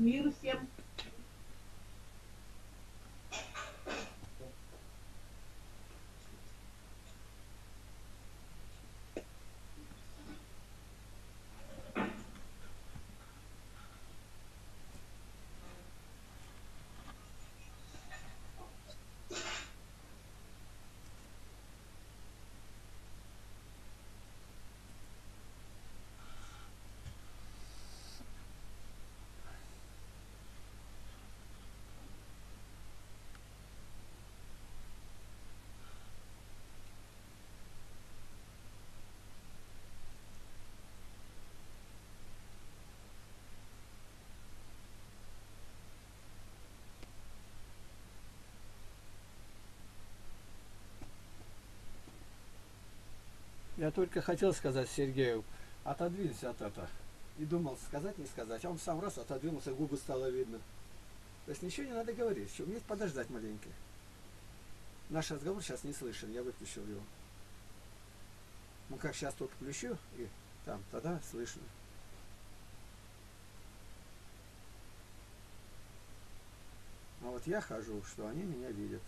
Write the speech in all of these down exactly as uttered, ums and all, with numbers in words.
Мир всем. Я только хотел сказать Сергею, отодвинься от этого. И думал, сказать, не сказать. А он сам раз отодвинулся, губы стало видно. То есть ничего не надо говорить, все, уметь подождать маленько. Наш разговор сейчас не слышен, я выключил его. Ну как, сейчас только включу, и там, тогда слышно. А вот я хожу, что они меня видят.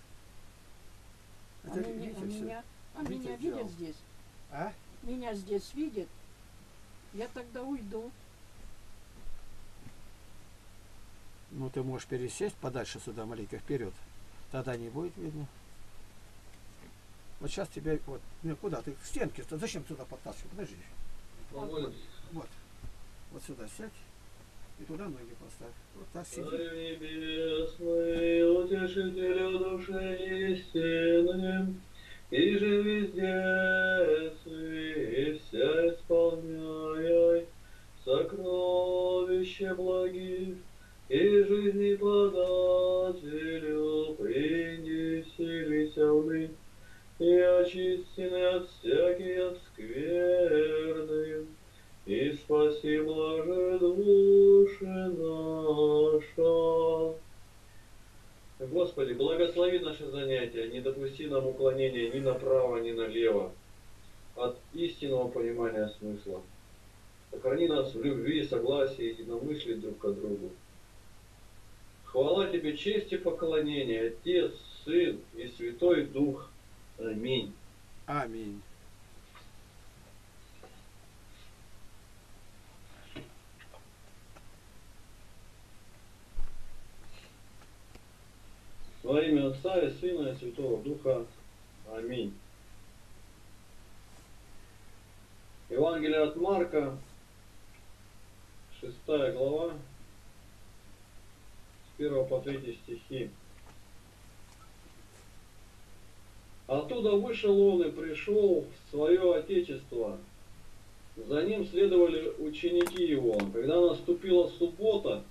Хотя, а видите, меня, меня, а меня видят здесь? А? Меня здесь видят, я тогда уйду. Ну ты можешь пересесть подальше сюда, маленько вперед. Тогда не будет видно. Вот сейчас тебя вот. Ну куда ты? К стенке. Зачем туда подтаскивать? Подожди. Вот, вот, вот. Вот сюда сядь. И туда ноги поставь. Вот так сиди. Небесный, утешителю души истинным. И же везде и вся исполняй сокровища благих, и жизни подателю принеси, и очистины от всяких скверны, и спаси блаже души наша. Господи, благослови наши занятия, не допусти нам уклонения ни направо, ни налево от истинного понимания смысла. Сохрани нас в любви, согласии и единомыслии друг к другу. Хвала Тебе, честь и поклонение, Отец, Сын и Святой Дух. Аминь. Аминь. Во имя Отца и Сына и Святого Духа. Аминь. Евангелие от Марка, шестая глава, с первого по третий стихи. Оттуда вышел он и пришел в свое отечество. За ним следовали ученики его. Когда наступила суббота,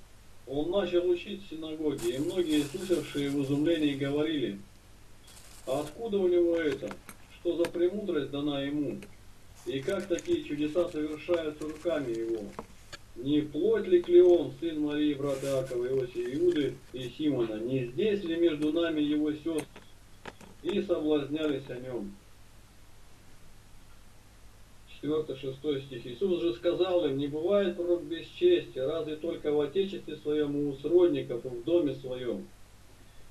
он начал учить в синагоге, и многие, слышавшие в изумлении, говорили: «А откуда у него это? Что за премудрость дана ему? И как такие чудеса совершаются руками его? Не плоть ли Клеон, сын Марии, брат Иакова, Иосия, Иуды и Симона? Не здесь ли между нами его сестры?» И соблазнялись о нем. четыре-шесть стих. Иисус же сказал им: не бывает пророк без чести, разве только в отечестве своем у сродников и в доме своем.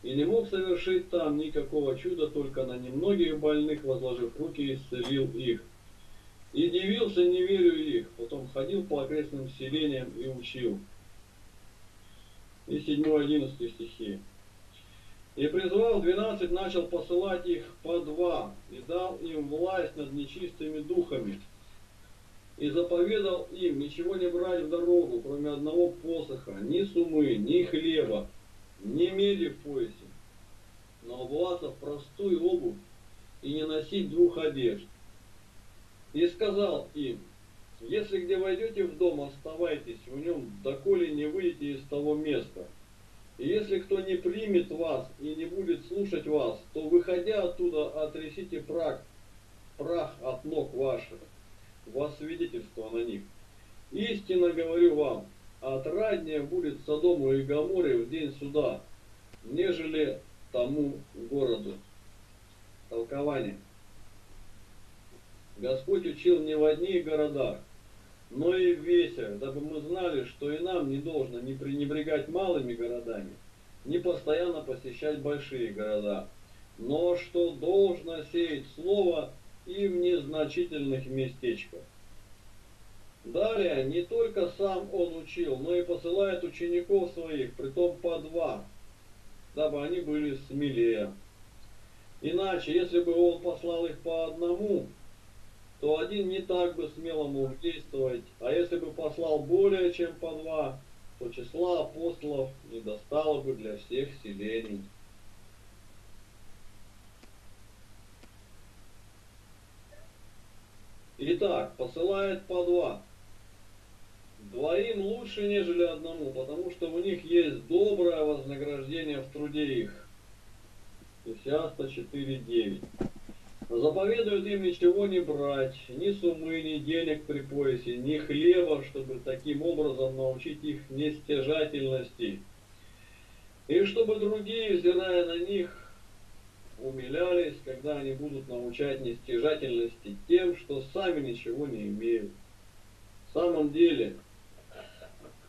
И не мог совершить там никакого чуда, только на немногих больных, возложив руки, исцелил их. И дивился неверию их, потом ходил по окрестным селениям и учил. И семь-одиннадцать стихи. И призвал двенадцать, начал посылать их по два, и дал им власть над нечистыми духами. И заповедал им ничего не брать в дорогу, кроме одного посоха, ни сумы, ни хлеба, ни меди в поясе, но обуваться в простую обувь и не носить двух одежд. И сказал им: если где войдете в дом, оставайтесь в нем, доколе не выйдете из того места. И если кто не примет вас и не будет слушать вас, то, выходя оттуда, отрясите прах, прах от ног ваших, во свидетельство на них. Истинно говорю вам, отраднее будет Содому и Гоморе в день суда, нежели тому городу. Толкование. Господь учил не в одних городах, но и в весе, дабы мы знали, что и нам не должно не пренебрегать малыми городами, не постоянно посещать большие города, но что должно сеять слово и в незначительных местечках. Далее, не только сам он учил, но и посылает учеников своих, притом по два, дабы они были смелее. Иначе, если бы он послал их по одному, то один не так бы смело мог действовать, а если бы послал более чем по два, то числа апостолов не достало бы для всех селений. Итак, посылает по два. Двоим лучше, нежели одному, потому что у них есть доброе вознаграждение в труде их. Ефесянам четыре девять. Заповедует им ничего не брать, ни сумы, ни денег при поясе, ни хлеба, чтобы таким образом научить их нестяжательности. И чтобы другие, взирая на них, умилялись, когда они будут научать нестяжательности тем, что сами ничего не имеют. В самом деле,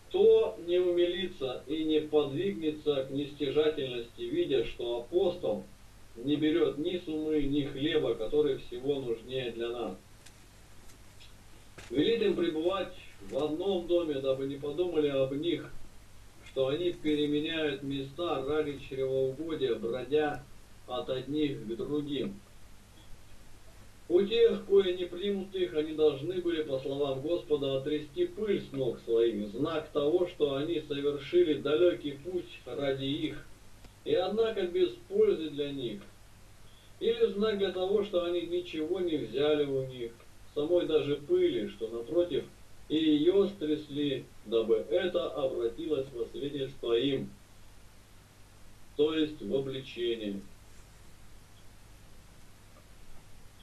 кто не умилится и не подвигнется к нестяжательности, видя, что апостол не берет ни сумы, ни хлеба, который всего нужнее для нас. Велит им пребывать в одном доме, дабы не подумали об них, что они переменяют места ради чревоугодия, бродя от одних к другим. У тех, кои не примут их, они должны были, по словам Господа, отрясти пыль с ног своих, знак того, что они совершили далекий путь ради их, и однако без пользы для них, или знак для того, что они ничего не взяли у них, самой даже пыли, что напротив, и ее стрясли, дабы это обратилось во свидетельство им, то есть в обличение.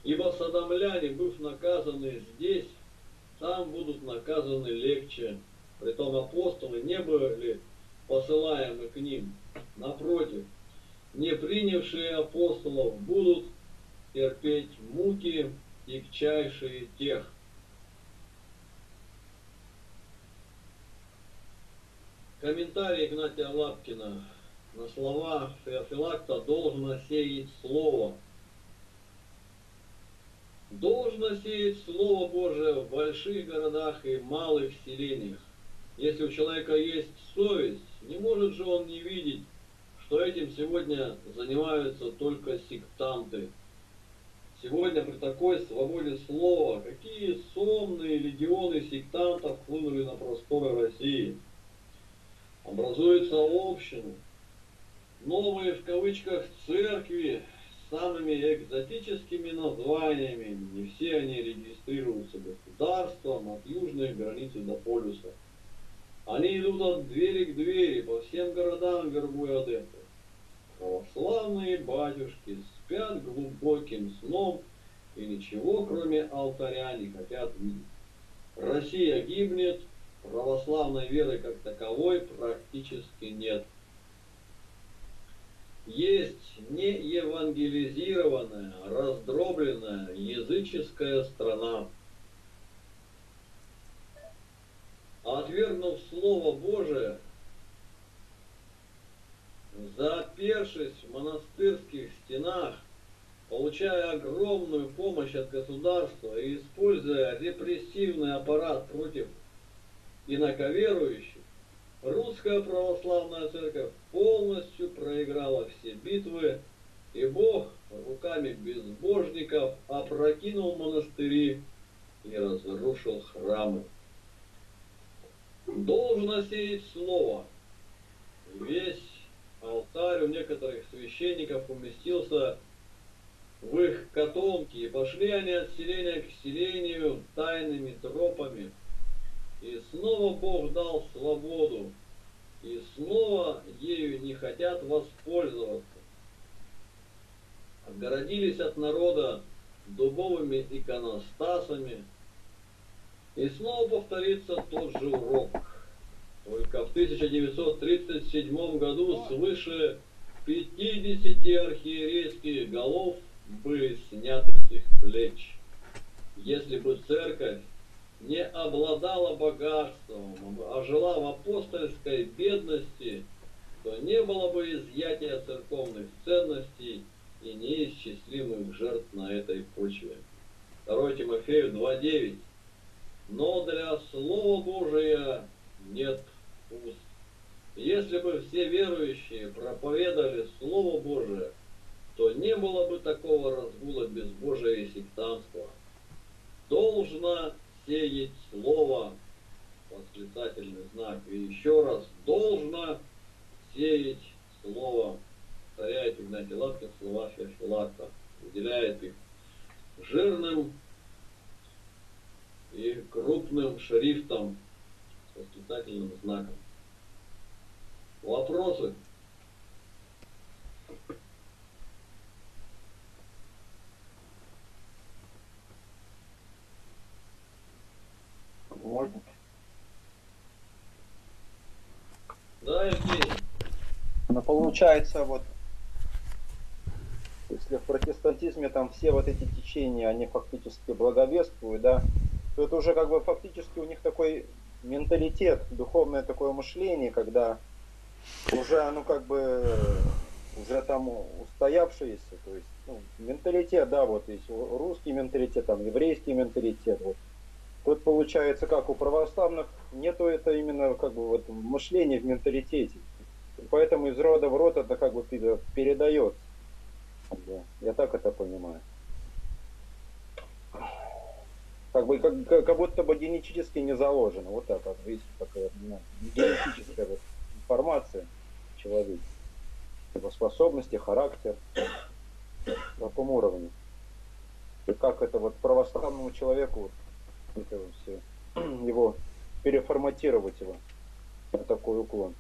Ибо содомляне, быв наказаны здесь, там будут наказаны легче. Притом апостолы не были посылаемы к ним. Напротив, не принявшие апостолов будут терпеть муки, тягчайшие тех. Комментарий Игнатия Лапкина на слова Феофилакта «Должно сеять слово». Должно сеять Слово Божие в больших городах и малых селениях. Если у человека есть совесть, не может же он не видеть, что этим сегодня занимаются только сектанты. Сегодня при такой свободе слова, какие сонные легионы сектантов хлынули на просторы России. Образуется община, новые в кавычках церкви, самыми экзотическими названиями, не все они регистрируются государством от южной границы до полюса. Они идут от двери к двери, по всем городам вербуя адептов. Православные батюшки спят глубоким сном и ничего кроме алтаря не хотят видеть. Россия гибнет, православной веры как таковой практически нет. Есть неевангелизированная, раздробленная языческая страна. Отвергнув Слово Божие, запершись в монастырских стенах, получая огромную помощь от государства и используя репрессивный аппарат против инаковерующих, Русская православная церковь полностью проиграла все битвы, и Бог руками безбожников опрокинул монастыри и разрушил храмы. Должно сеять слово. Весь алтарь у некоторых священников уместился в их котомке, и пошли они от селения к селению тайными тропами. И снова Бог дал свободу, и снова ею не хотят воспользоваться. Отгородились от народа дубовыми иконостасами, и снова повторится тот же урок. Только в тысяча девятьсот тридцать седьмом году свыше пятидесяти архиерейских голов были сняты с их плеч. Если бы церковь не обладала богатством, а жила в апостольской бедности, то не было бы изъятия церковных ценностей и неисчислимых жертв на этой почве. второе Тимофею два девять. Но для Слова Божия нет уст. Если бы все верующие проповедовали Слово Божие, то не было бы такого разгула безбожия и сектантства. Должно сеять Слово, восклицательный знак, и еще раз, должно сеять Слово, повторяет Игнатий Лапкин слова Феофилакта, выделяет их жирным и крупным шрифтом с восклицательным знаком. Вопросы? Можно? Да, Евгений. Но получается, вот, если в протестантизме там все вот эти течения, они фактически благовествуют, да, то это уже как бы фактически у них такой менталитет, духовное такое мышление, когда уже оно как бы уже там устоявшееся, то есть, ну, менталитет, да, вот есть русский менталитет, там еврейский менталитет, вот. Тут получается, как у православных нету это именно как бы вот мышления в менталитете, поэтому из рода в род это как бы передает. Я так это понимаю. Как бы как, как будто бы генетически не заложено, вот так, вот, видите, такая ну, генетическая вот информация человека, его способности, характер, на каком уровне. И как это вот православному человеку это все, его переформатировать его на такой уклон.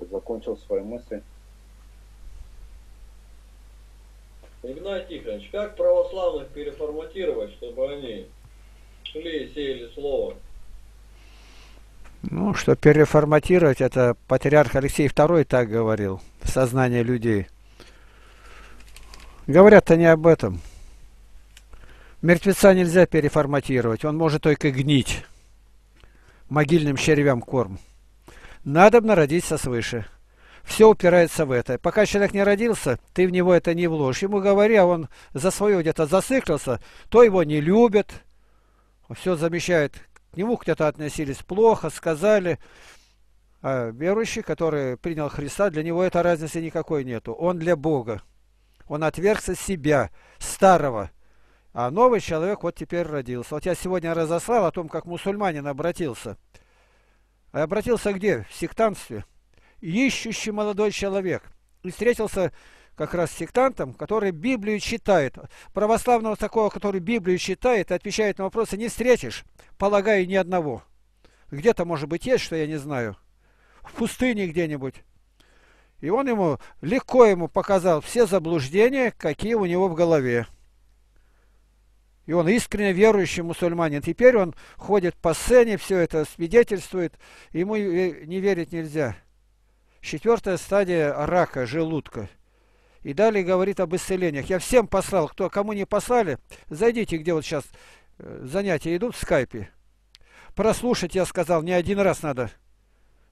Закончил свои мысли. Игнатий Тихонович, как православных переформатировать, чтобы они шли и сеяли слово? Ну, что переформатировать, это патриарх Алексей Второй так говорил, в сознании людей. Говорят они об этом. Мертвеца нельзя переформатировать, он может только гнить. Могильным червям корм. Надобно родиться свыше. Все упирается в это. Пока человек не родился, ты в него это не вложишь. Ему говоря, он за свое где-то зациклился, то его не любят, все замещает. К нему кто-то относились плохо, сказали. А верующий, который принял Христа, для него этой разницы никакой нету. Он для Бога. Он отвергся себя, старого. А новый человек вот теперь родился. Вот я сегодня разослал о том, как мусульманин обратился. А обратился где? В сектантстве. Ищущий молодой человек. И встретился как раз с сектантом, который Библию читает. Православного такого, который Библию читает и отвечает на вопросы, не встретишь, полагаю, ни одного. Где-то, может быть, есть, что я не знаю. В пустыне где-нибудь. И он ему, легко ему показал все заблуждения, какие у него в голове. И он искренне верующий мусульманин. Теперь он ходит по сцене, все это свидетельствует. Ему не верить нельзя. Четвертая стадия рака, желудка. И далее говорит об исцелениях. Я всем послал, кто, кому не послали, зайдите, где вот сейчас занятия идут в скайпе. Прослушать, я сказал, не один раз надо.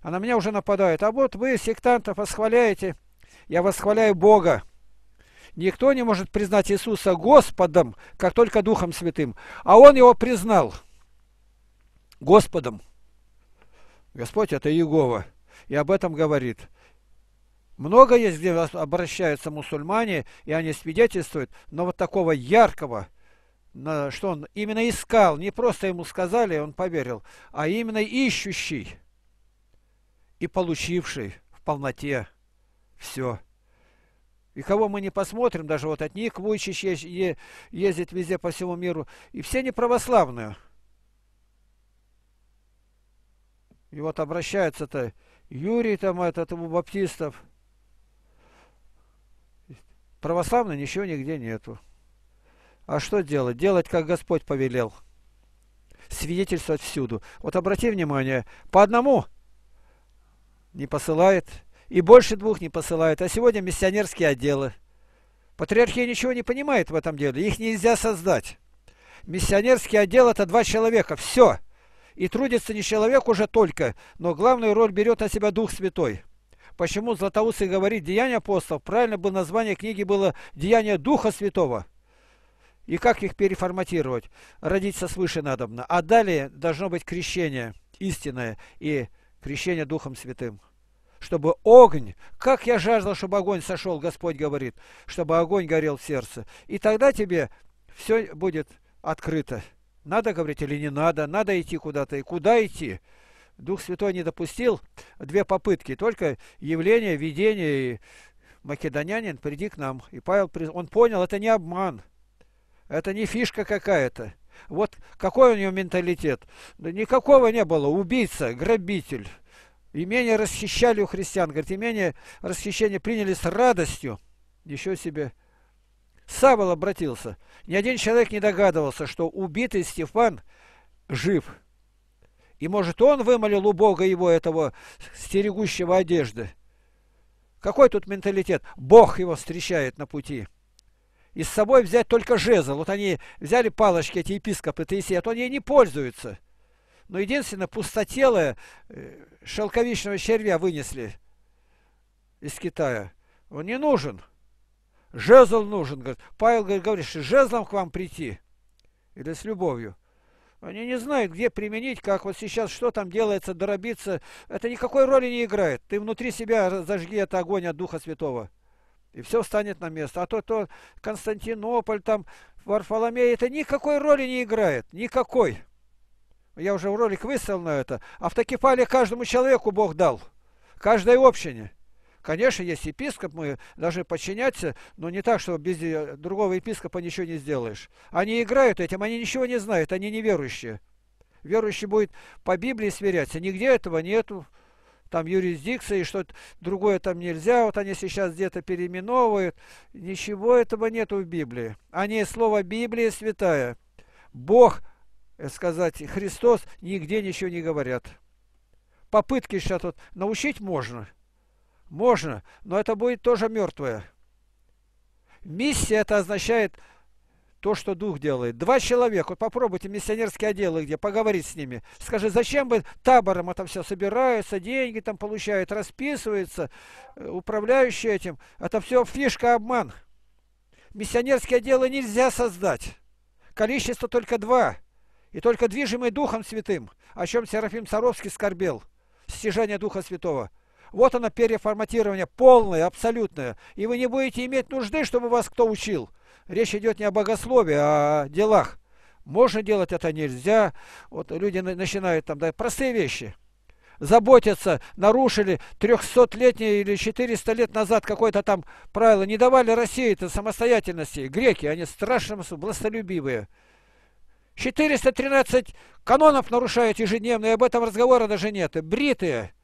А на меня уже нападают. А вот вы сектантов восхваляете. Я восхваляю Бога. Никто не может признать Иисуса Господом, как только Духом Святым. А Он Его признал Господом. Господь – это Иегова. И об этом говорит. Много есть, где обращаются мусульмане, и они свидетельствуют, но вот такого яркого, что он именно искал, не просто ему сказали, он поверил, а именно ищущий и получивший в полноте все. И кого мы не посмотрим, даже вот от них Вуйчич ездит везде по всему миру. И все неправославные. И вот обращается-то Юрий там этот, у баптистов. Православных ничего нигде нету. А что делать? Делать, как Господь повелел. Свидетельствовать всюду. Вот обрати внимание, по одному не посылает. И больше двух не посылают. А сегодня миссионерские отделы. Патриархия ничего не понимает в этом деле. Их нельзя создать. Миссионерский отдел – это два человека. Все. И трудится не человек уже только, но главную роль берет на себя Дух Святой. Почему Златоуст и говорит «Деяния апостолов»? Правильно бы название книги было «Деяния Духа Святого». И как их переформатировать? Родиться свыше надобно. А далее должно быть крещение истинное и крещение Духом Святым. Чтобы огонь, как я жаждал, чтобы огонь сошел, Господь говорит, чтобы огонь горел в сердце. И тогда тебе все будет открыто. Надо говорить или не надо, надо идти куда-то. И куда идти? Дух Святой не допустил две попытки, только явление, видение, и македонянин, приди к нам. И Павел, он понял, это не обман, это не фишка какая-то. Вот какой у него менталитет? Да никакого не было, убийца, грабитель. Имение расхищали у христиан, говорит, имение расхищение приняли с радостью. Еще себе. Савол обратился. Ни один человек не догадывался, что убитый Стефан жив. И, может, он вымолил у Бога его, этого стерегущего одежды. Какой тут менталитет? Бог его встречает на пути. И с собой взять только жезл. Вот они взяли палочки, эти епископы Таисия, он ей не пользуется. Но единственное, пустотелое шелковичного червя вынесли из Китая. Он не нужен. Жезл нужен, говорит. Павел говорит, что жезлом к вам прийти. Или с любовью. Они не знают, где применить, как вот сейчас, что там делается, доробиться. Это никакой роли не играет. Ты внутри себя зажги этот огонь от Духа Святого. И все встанет на место. А то, то Константинополь, там, Варфоломей, это никакой роли не играет. Никакой. Я уже в ролик выставил на это. Автокефалия каждому человеку Бог дал. Каждой общине. Конечно, есть епископ, мы должны подчиняться, но не так, что без другого епископа ничего не сделаешь. Они играют этим, они ничего не знают, они неверующие. Верующий будет по Библии сверяться, нигде этого нету, там юрисдикции, что-то другое там нельзя, вот они сейчас где-то переименовывают, ничего этого нету в Библии. Они слово Библия святая, Бог, сказать, Христос, нигде ничего не говорят. Попытки сейчас вот научить можно. Можно, но это будет тоже мертвое. Миссия это означает то, что Дух делает. Два человека, вот попробуйте миссионерские отделы где, поговорить с ними. Скажи, зачем бы табором это все собираются, деньги там получают, расписываются, управляющие этим. Это все фишка, обман. Миссионерские отделы нельзя создать. Количество только два. И только движимый Духом Святым, о чем Серафим Саровский скорбел. Стяжание Духа Святого. Вот оно, переформатирование полное, абсолютное. И вы не будете иметь нужды, чтобы вас кто учил. Речь идет не о богословии, а о делах. Можно делать это, нельзя. Вот люди начинают там, да, простые вещи. Заботятся, нарушили трехсотлетние или четыреста лет назад какое-то там правило. Не давали России -то самостоятельности. Греки, они страшно властолюбивые. четыреста тринадцать канонов нарушают ежедневно, и об этом разговора даже нет. Бритые.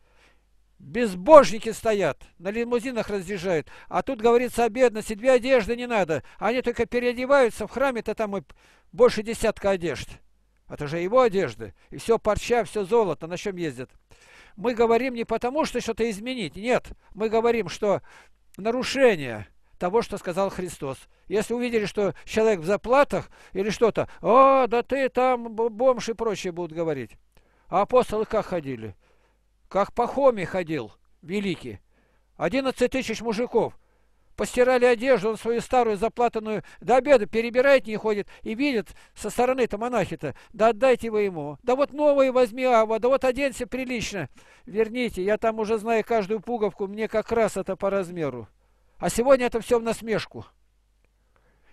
Безбожники стоят, на лимузинах разъезжают, а тут говорится о бедности, две одежды не надо, они только переодеваются, в храме-то там и больше десятка одежд, это же его одежды, и все парча, все золото, на чем ездят. Мы говорим не потому, что что-то изменить, нет, мы говорим, что нарушение того, что сказал Христос. Если увидели, что человек в заплатах или что-то, о, да ты там бомж и прочее будут говорить, а апостолы как ходили? Как Пахомий ходил, великий. одиннадцать тысяч мужиков. Постирали одежду, он свою старую заплатанную до обеда перебирает, не ходит. И видит со стороны-то монахи-то. Да отдайте вы ему. Да вот новые возьми, Ава. Да вот оденься прилично. Верните, я там уже знаю каждую пуговку. Мне как раз это по размеру. А сегодня это все в насмешку.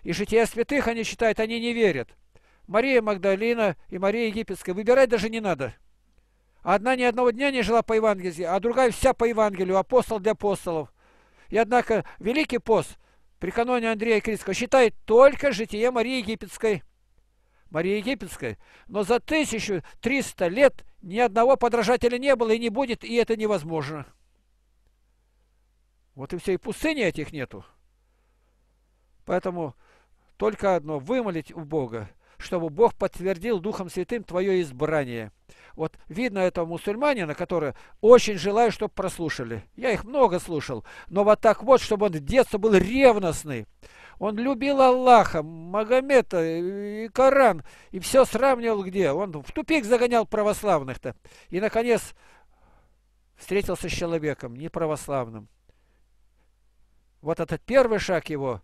И жития святых они читают, они не верят. Мария Магдалина и Мария Египетская. Выбирать даже не надо. Одна ни одного дня не жила по Евангелию, а другая вся по Евангелию, апостол для апостолов. И однако Великий пост при каноне Андрея Критского считает только житие Марии Египетской. Марии Египетской. Но за тысячу триста лет ни одного подражателя не было и не будет, и это невозможно. Вот и все, и пустыни этих нету. Поэтому только одно, вымолить у Бога, чтобы Бог подтвердил Духом Святым твое избрание. Вот видно этого мусульманина, который очень желаю, чтобы прослушали. Я их много слушал. Но вот так вот, чтобы он в детстве был ревностный. Он любил Аллаха, Магомета и Коран, и все сравнивал где. Он в тупик загонял православных-то. И, наконец, встретился с человеком неправославным. Вот этот первый шаг его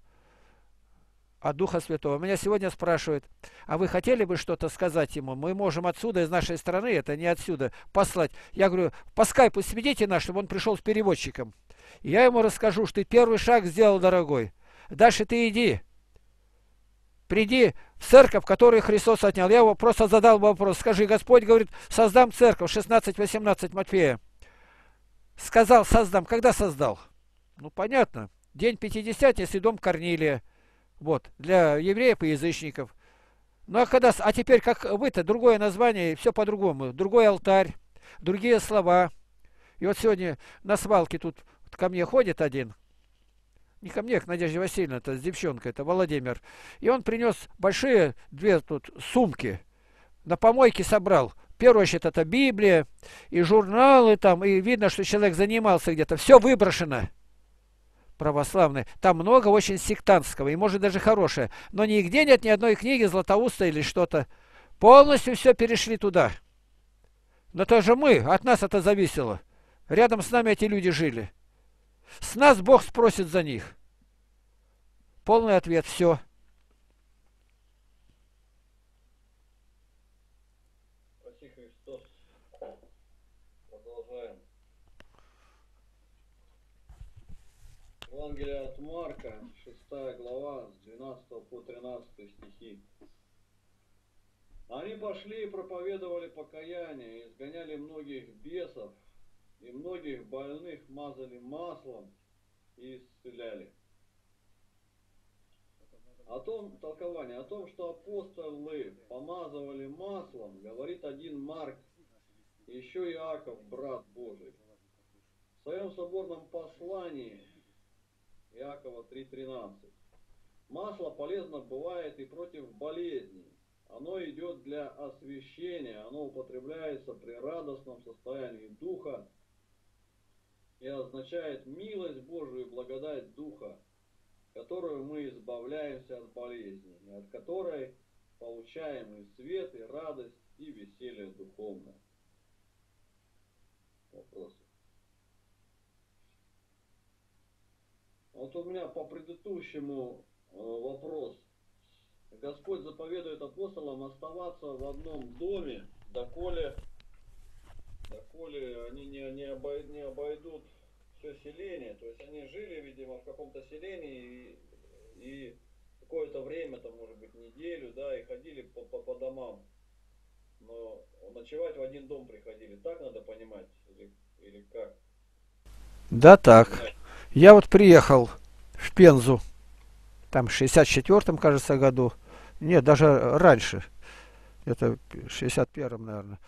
от Духа Святого. Меня сегодня спрашивают, а вы хотели бы что-то сказать ему? Мы можем отсюда, из нашей страны, это не отсюда, послать. Я говорю, по скайпу сведите нас, чтобы он пришел с переводчиком. И я ему расскажу, что ты первый шаг сделал, дорогой. Дальше ты иди. Приди в церковь, которую Христос отнял. Я его просто задал вопрос. Скажи, Господь говорит, создам церковь. шестнадцать восемнадцать Матфея. Сказал, создам. Когда создал? Ну, понятно. День Пятидесятия, Сидом Корнилия. Вот. Для евреев и язычников. Ну, а когда... А теперь, как вы-то, другое название, все по-другому. Другой алтарь, другие слова. И вот сегодня на свалке тут ко мне ходит один. Не ко мне, к Надежде Васильевне, это с девчонкой, это Владимир. И он принес большие две тут сумки. На помойке собрал. В первую очередь это Библия, и журналы там, и видно, что человек занимался где-то. Все выброшено. Православные. Там много очень сектантского, и может даже хорошее. Но нигде нет ни одной книги Златоуста или что-то. Полностью все перешли туда. Но это же мы, от нас это зависело. Рядом с нами эти люди жили. С нас Бог спросит за них. Полный ответ. Все. Спаси Христос. Продолжаем. Евангелие от Марка, шестая глава, с двенадцатого по тринадцатый стихи. Они пошли и проповедовали покаяние, изгоняли многих бесов, и многих больных мазали маслом и исцеляли. О том, толкование о том, что апостолы помазывали маслом, говорит один Марк, еще Иаков, брат Божий. В своем соборном послании Иакова три тринадцать. Масло полезно бывает и против болезней. Оно идет для освящения, оно употребляется при радостном состоянии духа, и означает милость Божию и благодать Духа, которую мы избавляемся от болезни, и от которой получаем и свет, и радость, и веселье духовное. Вопросы? Вот у меня по предыдущему вопрос. Господь заповедует апостолам оставаться в одном доме, доколе... доколе они не, не, обойдут, не обойдут все селение. То есть они жили, видимо, в каком-то селении и, и какое-то время, там, может быть, неделю, да, и ходили по, по, по домам. Но ночевать в один дом приходили. Так надо понимать? Или, или как? Да, так. Я вот приехал в Пензу, там, в шестьдесят четвёртом, кажется, году. Нет, даже раньше. Это в шестьдесят первом, наверное.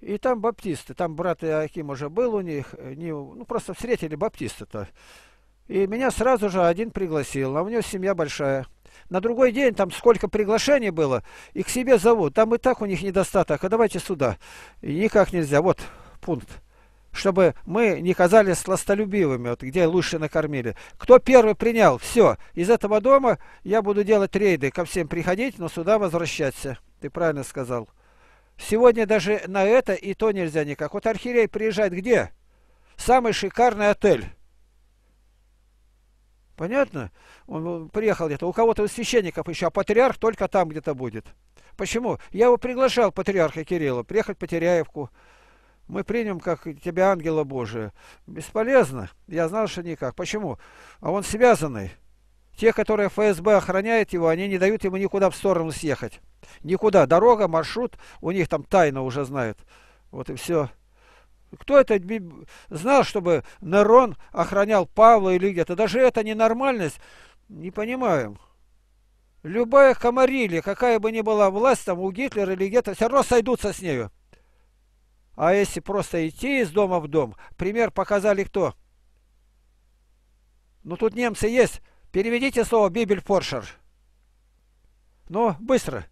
И там баптисты, там брат Иоаким уже был у них, не, ну просто встретили баптисты-то. И меня сразу же один пригласил, а у него семья большая. На другой день там сколько приглашений было, и к себе зовут. Там и так у них недостаток, а давайте сюда. И никак нельзя, вот пункт. Чтобы мы не казались сластолюбивыми, вот где лучше накормили. Кто первый принял, все, из этого дома я буду делать рейды, ко всем приходить, но сюда возвращаться. Ты правильно сказал. Сегодня даже на это и то нельзя никак. Вот архиерей приезжает где? Самый шикарный отель. Понятно? Он приехал где-то. У кого-то у священников еще, а патриарх только там где-то будет. Почему? Я его приглашал, патриарха Кирилла, приехать в Потеряевку. Мы примем как тебя ангела Божия. Бесполезно. Я знал, что никак. Почему? А он связанный. Те, которые эф эс бэ охраняют его, они не дают ему никуда в сторону съехать. Никуда. Дорога, маршрут, у них там тайна уже знают. Вот и все. Кто это знал, чтобы Нерон охранял Павла или где-то? Даже это ненормальность. Не понимаем. Любая комарилья, какая бы ни была власть, там у Гитлера или где-то, все равно сойдутся с нею. А если просто идти из дома в дом, пример показали кто? Ну тут немцы есть. Переведите слово «бибельфоршер». Ну, быстро.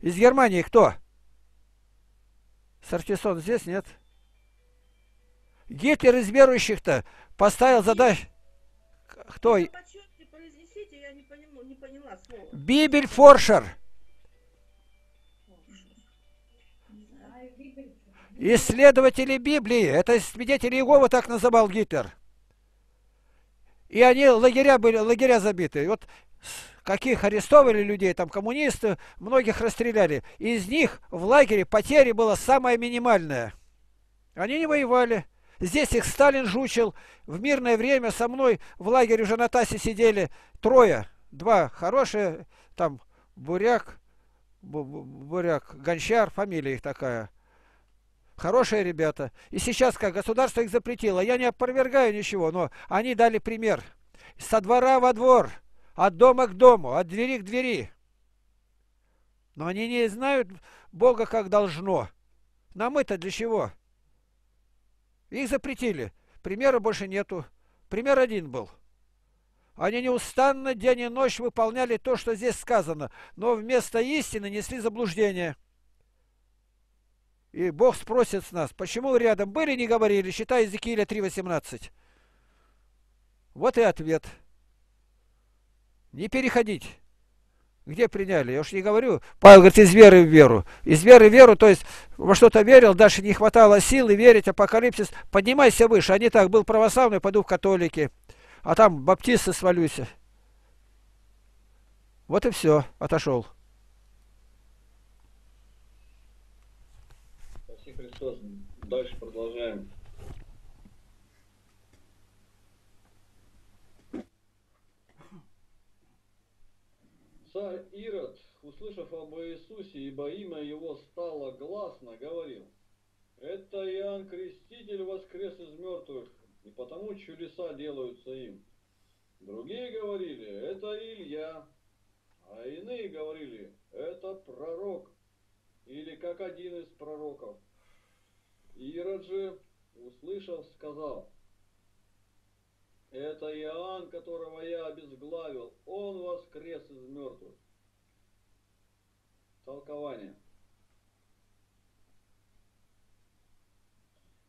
Из Германии кто? Саркисон здесь нет. Гитлер из верующих-то поставил задачу... Кто? не поняла слово. Бибельфоршер. Исследователи Библии. Это свидетели Иеговы, так называл Гитлер. И они лагеря были, лагеря забиты. И вот каких арестовали людей, там коммунисты, многих расстреляли. Из них в лагере потери было самое минимальное. Они не воевали. Здесь их Сталин жучил. В мирное время со мной в лагере уже на ТАССе сидели трое. Два хорошие, там Буряк, Буряк, Гончар, фамилия их такая. Хорошие ребята. И сейчас как государство их запретило. Я не опровергаю ничего, но они дали пример. Со двора во двор, от дома к дому, от двери к двери. Но они не знают Бога как должно. Нам это для чего? Их запретили. Примера больше нету. Пример один был. Они неустанно день и ночь выполняли то, что здесь сказано, но вместо истины несли заблуждение. И Бог спросит с нас, почему вы рядом были, не говорили, считай Иезекииля три восемнадцать. Вот и ответ. Не переходить. Где приняли? Я уж не говорю. Павел говорит, из веры в веру. Из веры в веру, то есть во что-то верил, дальше не хватало силы верить, апокалипсис. Поднимайся выше. А не так, был православный, пойду в католики. А там баптисты, свалюсь. Вот и все, отошел. Спасибо, Христос. Дальше продолжаем. Царь Ирод, услышав об Иисусе, ибо имя его стало гласно, говорил: «Это Иоанн Креститель воскрес из мертвых, и потому чудеса делаются им». Другие говорили: «Это Илья», а иные говорили: «Это пророк», или как один из пророков. Ирод же, услышав, сказал: «Это Иоанн, которого я обезглавил, он воскрес из мертвых». Толкование.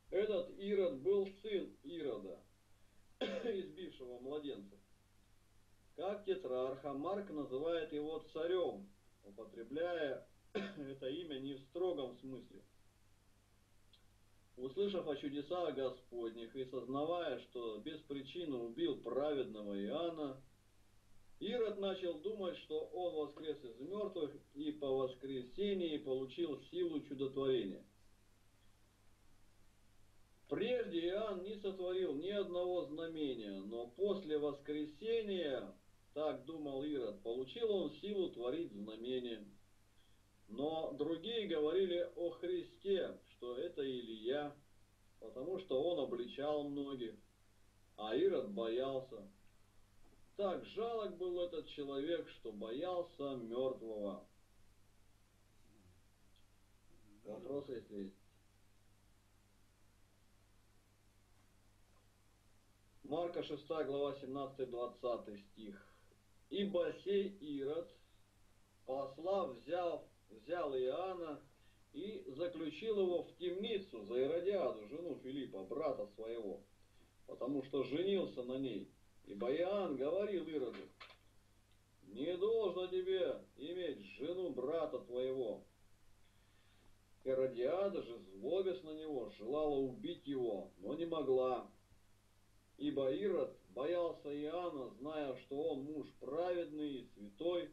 Этот Ирод был сын Ирода, избившего младенца. Как тетраарха Марк называет его царем, употребляя это имя не в строгом смысле. Услышав о чудесах Господних и сознавая, что без причины убил праведного Иоанна, Ирод начал думать, что он воскрес из мертвых и по воскресении получил силу чудотворения. Прежде Иоанн не сотворил ни одного знамения, но после воскресения, так думал Ирод, получил он силу творить знамения. Но другие говорили о Христе, что это Илья, потому что он обличал многих, а Ирод боялся. Так жалок был этот человек, что боялся мертвого. Вопросы, если есть? Марка шестая, глава семнадцать-двадцатый стих. «Ибо сей Ирод, послав, взял, взял Иоанна, и заключил его в темницу за Иродиаду, жену Филиппа, брата своего, потому что женился на ней. Ибо Иоанн говорил Ироду: не должно тебе иметь жену брата твоего. Иродиада же, злобясь на него, желала убить его, но не могла. Ибо Ирод боялся Иоанна, зная, что он муж праведный и святой,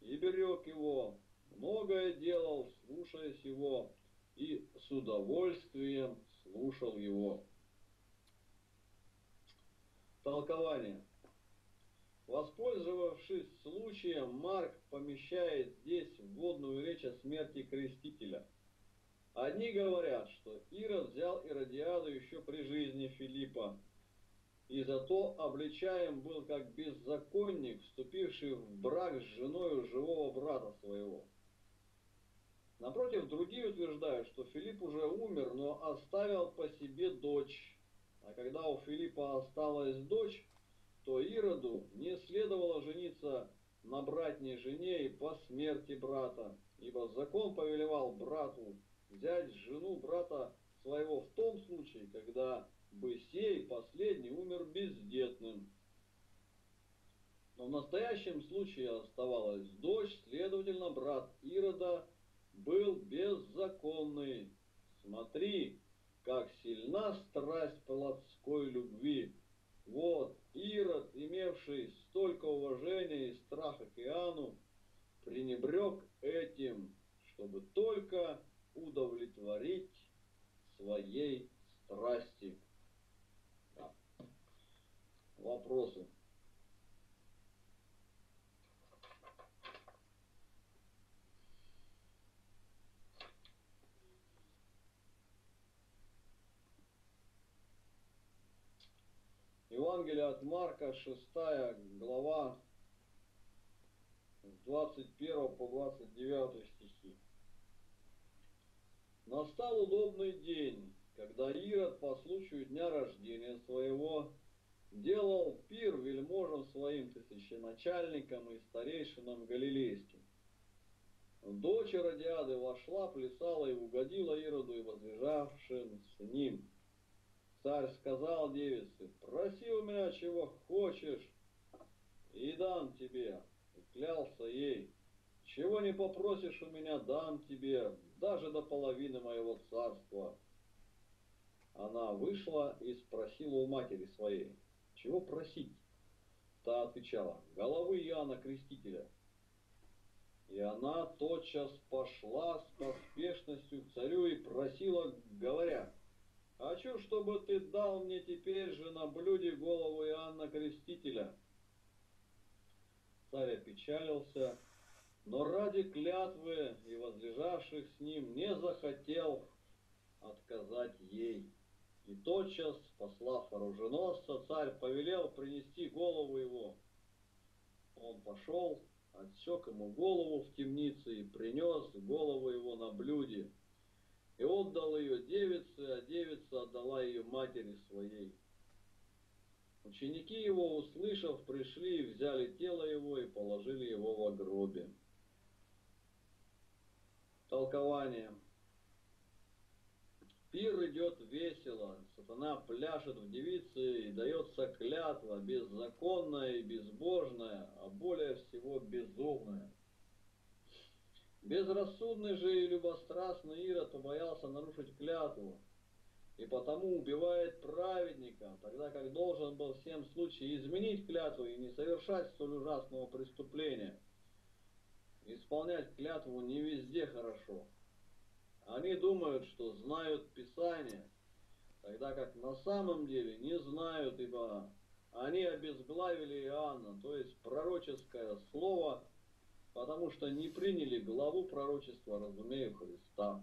и берег его. Многое делал, слушаясь его, и с удовольствием слушал его». Толкование. Воспользовавшись случаем, Марк помещает здесь вводную речь о смерти Крестителя. Одни говорят, что Ирод взял Иродиаду еще при жизни Филиппа, и зато обличаем был как беззаконник, вступивший в брак с женою живого брата своего. Напротив, другие утверждают, что Филипп уже умер, но оставил по себе дочь. А когда у Филиппа осталась дочь, то Ироду не следовало жениться на братней жене и по смерти брата, ибо закон повелевал брату взять жену брата своего в том случае, когда бы сей последний умер бездетным. Но в настоящем случае оставалась дочь, следовательно, брат Ирода был беззаконный. Смотри, как сильна страсть плотской любви. Вот Ирод, имевший столько уважения и страха к Иоанну, пренебрег этим, чтобы только удовлетворить своей страсти. Да. Вопросы? Евангелие от Марка, шестая глава, с двадцать первого по двадцать девятый стихи. Настал удобный день, когда Ирод по случаю дня рождения своего делал пир вельможам своим, тысяченачальникам и старейшинам галилейским. Дочь Иродиады вошла, плясала и угодила Ироду и возлежавшим с ним. Царь сказал девице: проси у меня чего хочешь, и дам тебе. И клялся ей: чего не попросишь у меня, дам тебе, даже до половины моего царства. Она вышла и спросила у матери своей: чего просить? Та отвечала: головы Иоанна Крестителя. И она тотчас пошла с поспешностью к царю и просила, говоря: хочу, чтобы ты дал мне теперь же на блюде голову Иоанна Крестителя. Царь опечалился, но ради клятвы и возлежавших с ним не захотел отказать ей. И тотчас, послав оруженосца, царь повелел принести голову его. Он пошел, отсек ему голову в темнице и принес голову его на блюде. И отдал ее девице, а девица отдала ее матери своей. Ученики его, услышав, пришли и взяли тело его и положили его во гробе. Толкование. Пир идет весело, сатана пляшет в девице и дается клятва, беззаконная и безбожная, а более всего безумная. Безрассудный же и любострастный Ирод побоялся нарушить клятву, и потому убивает праведника, тогда как должен был в всем случае изменить клятву и не совершать столь ужасного преступления. Исполнять клятву не везде хорошо. Они думают, что знают Писание, тогда как на самом деле не знают, ибо они обезглавили Иоанна, то есть пророческое слово, потому что не приняли главу пророчества, разумею, Христа.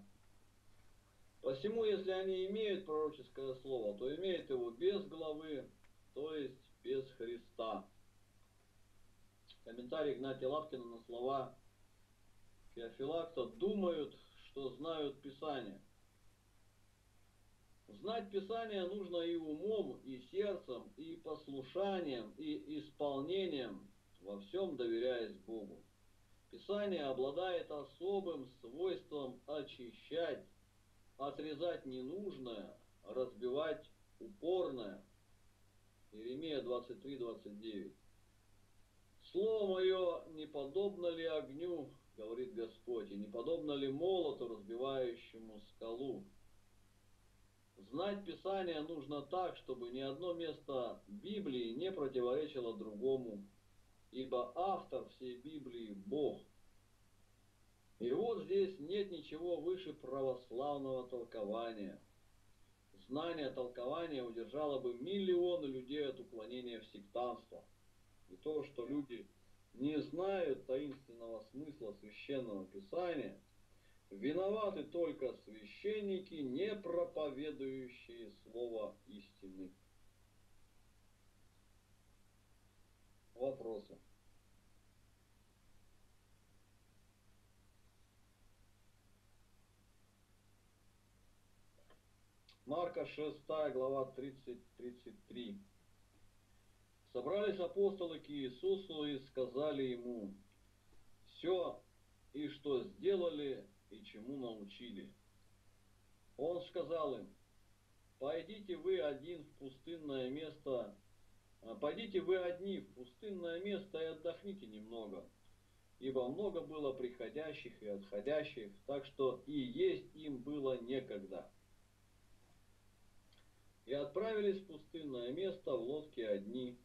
Посему, если они имеют пророческое слово, то имеют его без главы, то есть без Христа. Комментарий Игнатия Лапкина на слова Феофилакта: думают, что знают Писание. Знать Писание нужно и умом, и сердцем, и послушанием, и исполнением, во всем доверяясь Богу. Писание обладает особым свойством очищать, отрезать ненужное, разбивать упорное. Иеремия двадцать три, двадцать девять. Слово мое не подобно ли огню, говорит Господь, и не подобно ли молоту, разбивающему скалу? Знать Писание нужно так, чтобы ни одно место Библии не противоречило другому, ибо автор всей Библии – Бог. И вот здесь нет ничего выше православного толкования. Знание толкования удержало бы миллионы людей от уклонения в сектантство. И то, что люди не знают таинственного смысла Священного Писания, виноваты только священники, не проповедующие слово истины. Вопросы? Марка шестая глава тридцать — тридцать три. Собрались апостолы к Иисусу и сказали ему все, и что сделали, и чему научили. Он сказал им: пойдите вы один в пустынное место Пойдите вы одни в пустынное место и отдохните немного, ибо много было приходящих и отходящих, так что и есть им было некогда. И отправились в пустынное место в лодке одни.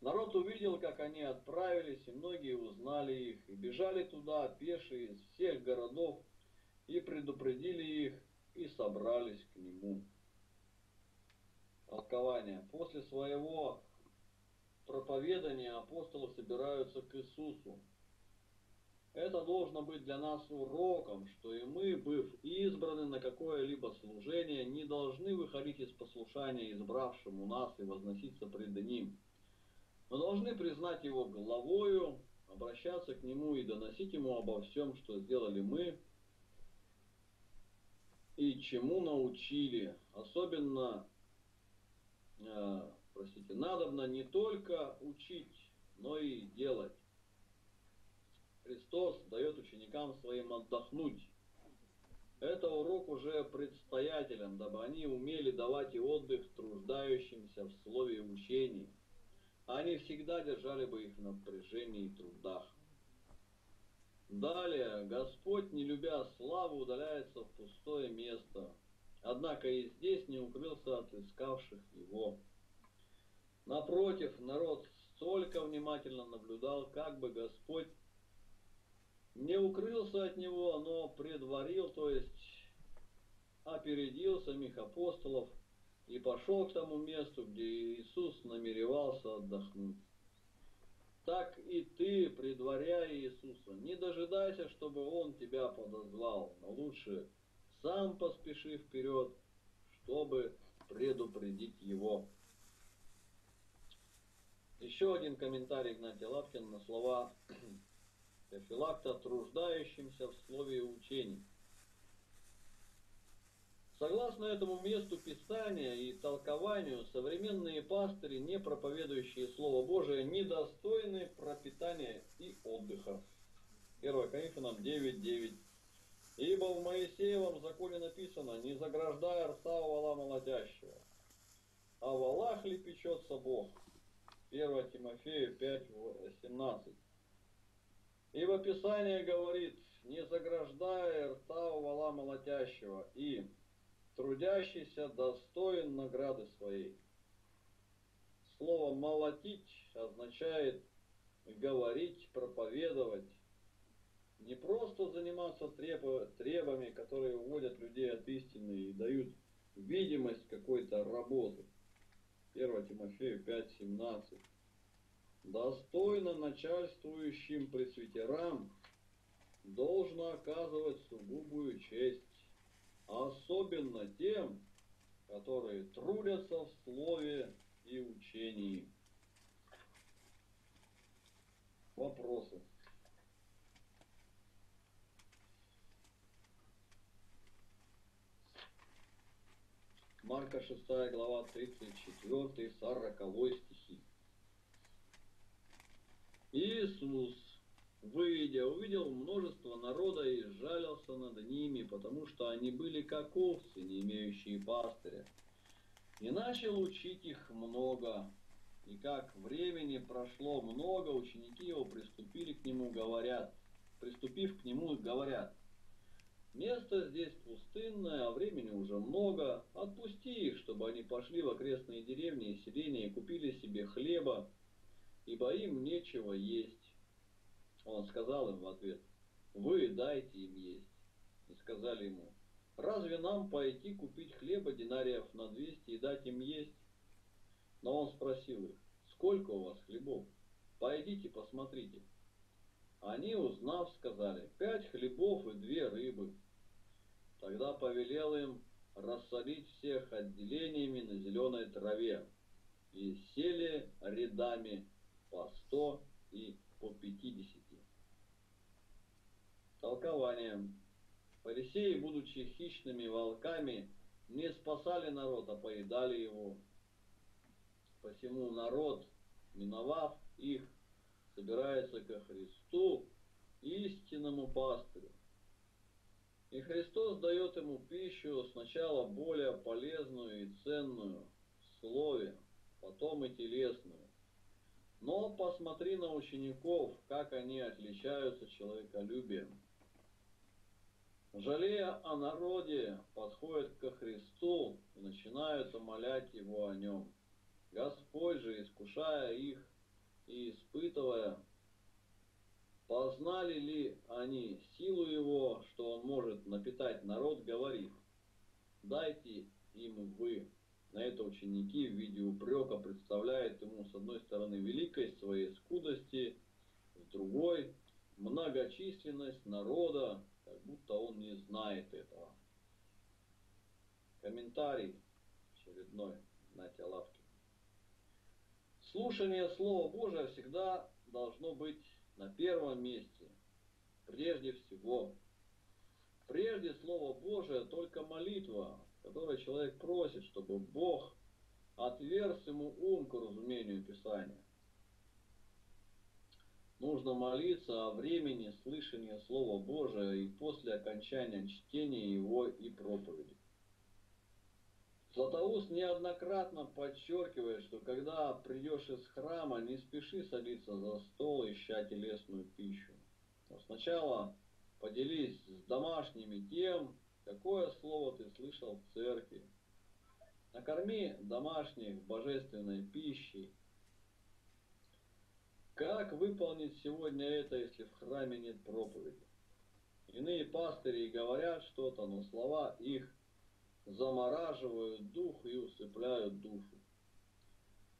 Народ увидел, как они отправились, и многие узнали их, и бежали туда пешие из всех городов, и предупредили их, и собрались к нему. Толкование. После своего проповедания апостолы собираются к Иисусу. Это должно быть для нас уроком, что и мы, быв избраны на какое-либо служение, не должны выходить из послушания избравшему нас и возноситься пред Ним. Мы должны признать Его главою, обращаться к Нему и доносить Ему обо всем, что сделали мы и чему научили. Особенно, э, простите, надобно не только учить, но и делать. Христос дает ученикам своим отдохнуть. Это урок уже предстоятелям, дабы они умели давать и отдых труждающимся в слове и учении. Они всегда держали бы их в напряжении и трудах. Далее, Господь, не любя славу, удаляется в пустое место. Однако и здесь не укрылся от искавших Его. Напротив, народ столько внимательно наблюдал, как бы Господь не укрылся от него, но предварил, то есть опередил самих апостолов и пошел к тому месту, где Иисус намеревался отдохнуть. Так и ты, предваряя Иисуса, не дожидайся, чтобы Он тебя подозвал, но лучше сам поспеши вперед, чтобы предупредить Его. Еще один комментарий Игнатия Лапкина на слова Теофилакта, труждающимся в слове и учении. Согласно этому месту Писания и толкованию, современные пастыри, не проповедующие Слово Божие, недостойны пропитания и отдыха. первое Коринфянам девять, девять. Ибо в Моисеевом законе написано: «Не заграждай арца у вала молодящего, а в валах ли печется Бог?» первое Тимофею пять, семнадцать. Ибо Писание говорит: «Не заграждай рта у вала молотящего, и трудящийся достоин награды своей». Слово «молотить» означает говорить, проповедовать, не просто заниматься требами, которые уводят людей от истины и дают видимость какой-то работы. первое Тимофею пять, семнадцать. Достойно начальствующим пресвитерам должно оказывать сугубую честь, особенно тем, которые трудятся в слове и учении. Вопросы? Марка шестая глава тридцать четыре сорок стихи. Иисус, выйдя, увидел множество народа и сжалился над ними, потому что они были как овцы, не имеющие пастыря. И начал учить их много. И как времени прошло много, ученики его приступили к нему, говорят, приступив к нему, говорят: «Место здесь пустынное, а времени уже много. Отпусти их, чтобы они пошли в окрестные деревни и селения и купили себе хлеба, ибо им нечего есть». Он сказал им в ответ: «Вы дайте им есть». И сказали ему: «Разве нам пойти купить хлеба динариев на двести и дать им есть?» Но он спросил их: «Сколько у вас хлебов? Пойдите, посмотрите». Они, узнав, сказали: «Пять хлебов и две рыбы». Тогда повелел им рассадить всех отделениями на зеленой траве. И сели рядами по сто и по пятидесяти. Толкование. Фарисеи, будучи хищными волками, не спасали народ, а поедали его. Посему народ, миновав их, собирается ко Христу, истинному пастырю. И Христос дает ему пищу, сначала более полезную и ценную в слове, потом и телесную. Но посмотри на учеников, как они отличаются человеколюбием. Жалея о народе, подходят ко Христу и начинают умолять Его о нем. Господь же, искушая их и испытывая, познали ли они силу Его, что Он может напитать народ, говорит: «Дайте им вы». На это ученики в виде упрека представляют ему с одной стороны великость своей скудости, с другой – многочисленность народа, как будто он не знает этого. Комментарий очередной Натя Лапкин. Слушание Слова Божия всегда должно быть на первом месте, прежде всего. Прежде Слово Божие только молитва, в которой человек просит, чтобы Бог отверз ему ум к разумению Писания. Нужно молиться о времени слышания Слова Божия и после окончания чтения его и проповеди. Златоуст неоднократно подчеркивает, что когда придешь из храма, не спеши садиться за стол, ища телесную пищу. Но сначала поделись с домашними тем, какое слово ты слышал в церкви. Накорми домашних божественной пищей. Как выполнить сегодня это, если в храме нет проповеди? Иные пастыри говорят что-то, но слова их замораживают дух и усыпляют душу.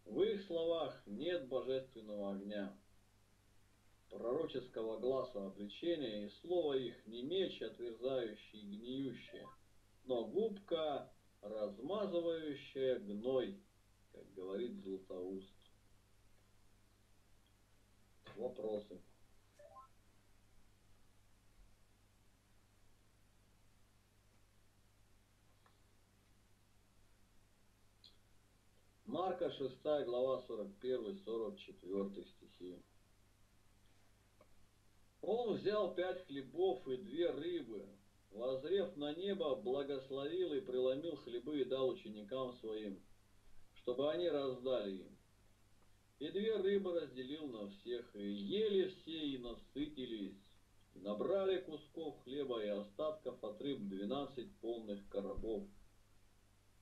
В их словах нет божественного огня, пророческого гласа обличения, и слово их не меч, отверзающий и гниющее, но губка, размазывающая гной, как говорит Златоуст. Вопросы? Марка шестая глава сорок первый сорок четвёртый стихи. Он взял пять хлебов и две рыбы, воззрев на небо, благословил и преломил хлебы и дал ученикам своим, чтобы они раздали им. И две рыбы разделил на всех, и ели все, и насытились, и набрали кусков хлеба и остатков от рыб двенадцать полных коробов.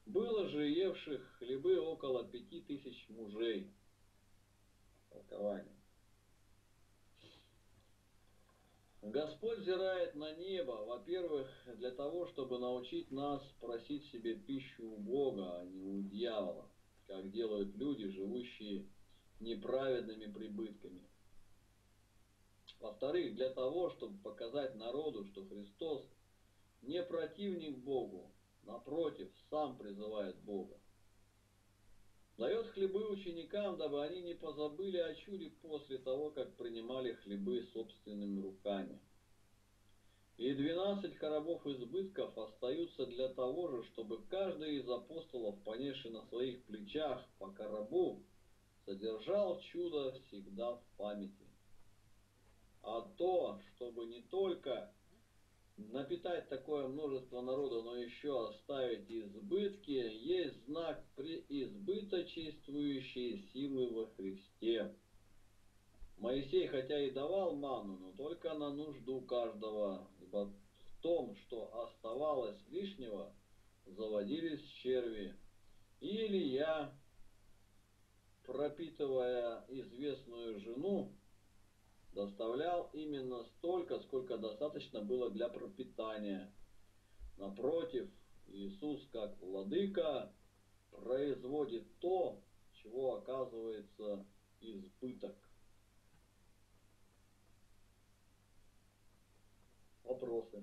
Было же евших хлебы около пяти тысяч мужей. Толкование. Господь взирает на небо, во-первых, для того, чтобы научить нас просить себе пищу у Бога, а не у дьявола, как делают люди, живущие неправедными прибытками. Во-вторых, для того, чтобы показать народу, что Христос не противник Богу, напротив, сам призывает Бога. Дает хлебы ученикам, дабы они не позабыли о чуде после того, как принимали хлебы собственными руками. И двенадцать коробов избытков остаются для того же, чтобы каждый из апостолов, понесший на своих плечах по коробу, содержал чудо всегда в памяти. А то, чтобы не только напитать такое множество народа, но еще оставить избытки, есть знак преизбыточествующей силы во Христе. Моисей хотя и давал ману, но только на нужду каждого, ибо в том, что оставалось лишнего, заводились черви. Или я, пропитывая известную жену, доставлял именно столько, сколько достаточно было для пропитания. Напротив, Иисус, как владыка, производит то, чего оказывается избыток. Вопросы?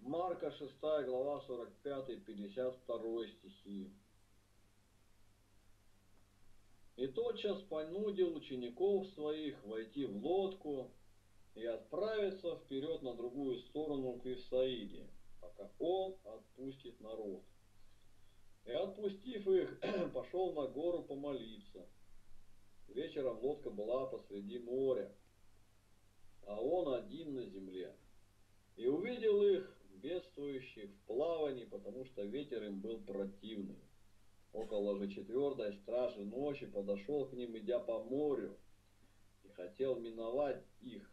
Марка шестая глава сорок пятый пятьдесят второй стихи. И тотчас понудил учеников своих войти в лодку и отправиться вперед на другую сторону к Вифсаиде, пока он отпустит народ. И отпустив их, пошел на гору помолиться. Вечером лодка была посреди моря. а он один на земле. И увидел их, бедствующих в плавании, потому что ветер им был противный. Около же четвертой стражи ночи подошел к ним, идя по морю, и хотел миновать их.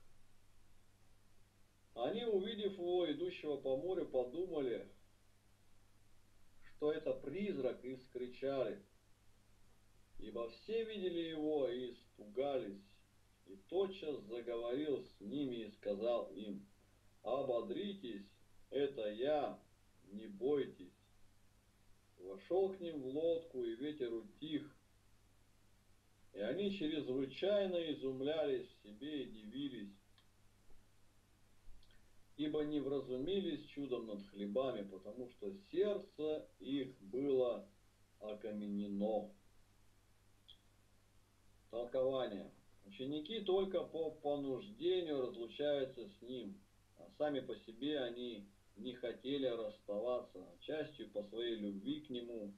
Они, увидев его, идущего по морю, подумали, что это призрак, и вскричали, ибо все видели его и испугались. И тотчас заговорил с ними и сказал им: «Ободритесь, это я, не бойтесь». Вошел к ним в лодку, и ветер утих. И они чрезвычайно изумлялись себе и дивились, ибо не вразумились чудом над хлебами, потому что сердце их было окаменено. Толкование. Ученики только по понуждению разлучаются с ним, а сами по себе они не хотели расставаться, частью по своей любви к нему,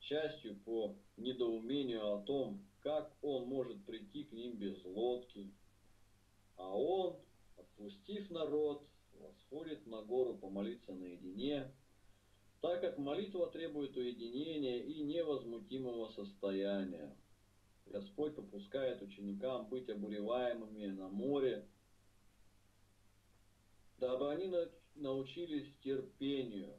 частью по недоумению о том, как он может прийти к ним без лодки. А он, отпустив народ, восходит на гору помолиться наедине, так как молитва требует уединения и невозмутимого состояния. Господь попускает ученикам быть обуреваемыми на море, дабы они научились терпению.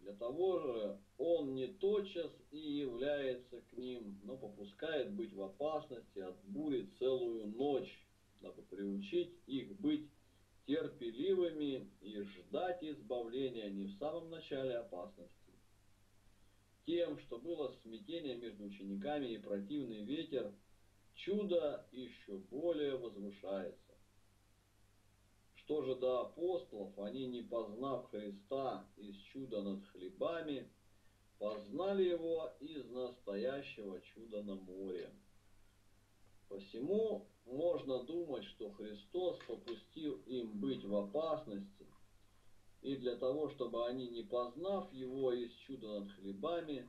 Для того же он не тотчас и является к ним, но попускает быть в опасности от бури целую ночь, дабы приучить их быть терпеливыми и ждать избавления не в самом начале опасности. Тем, что было смятение между учениками и противный ветер, чудо еще более возвышается. Что же до апостолов, они, не познав Христа из чуда над хлебами, познали его из настоящего чуда на море. Посему можно думать, что Христос попустил им быть в опасности, и для того, чтобы они, не познав его из чуда над хлебами,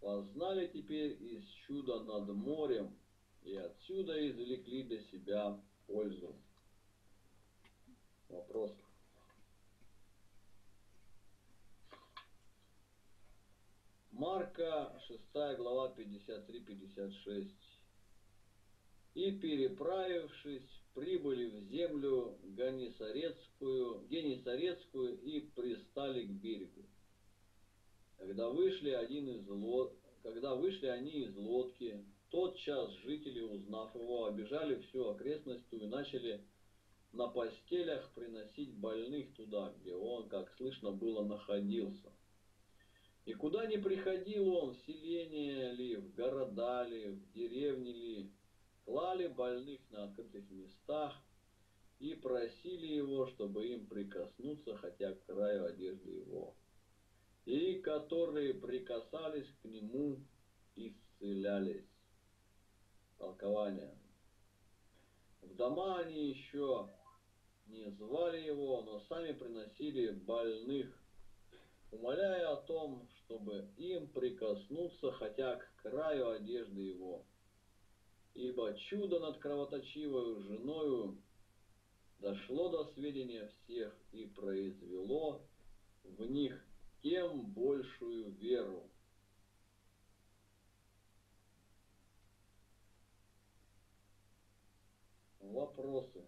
познали теперь из чуда над морем, и отсюда извлекли для себя пользу. Вопрос. Марка шестая глава пятьдесят три пятьдесят шесть. И, переправившись, прибыли в землю Генесарецкую, Генесарецкую и пристали к берегу. Когда вышли, один из лод... Когда вышли они из лодки, тотчас жители, узнав его, обижали всю окрестность и начали на постелях приносить больных туда, где он, как слышно было, находился. И куда ни приходил он, в селение ли, в города ли, в деревни ли, клали больных на открытых местах и просили его, чтобы им прикоснуться хотя к краю одежды его. И которые прикасались к нему, исцелялись. Толкование. В дома они еще не звали его, но сами приносили больных, умоляя о том, чтобы им прикоснуться хотя к краю одежды его. Ибо чудо над кровоточивою женою дошло до сведения всех и произвело в них тем большую веру. Вопросы.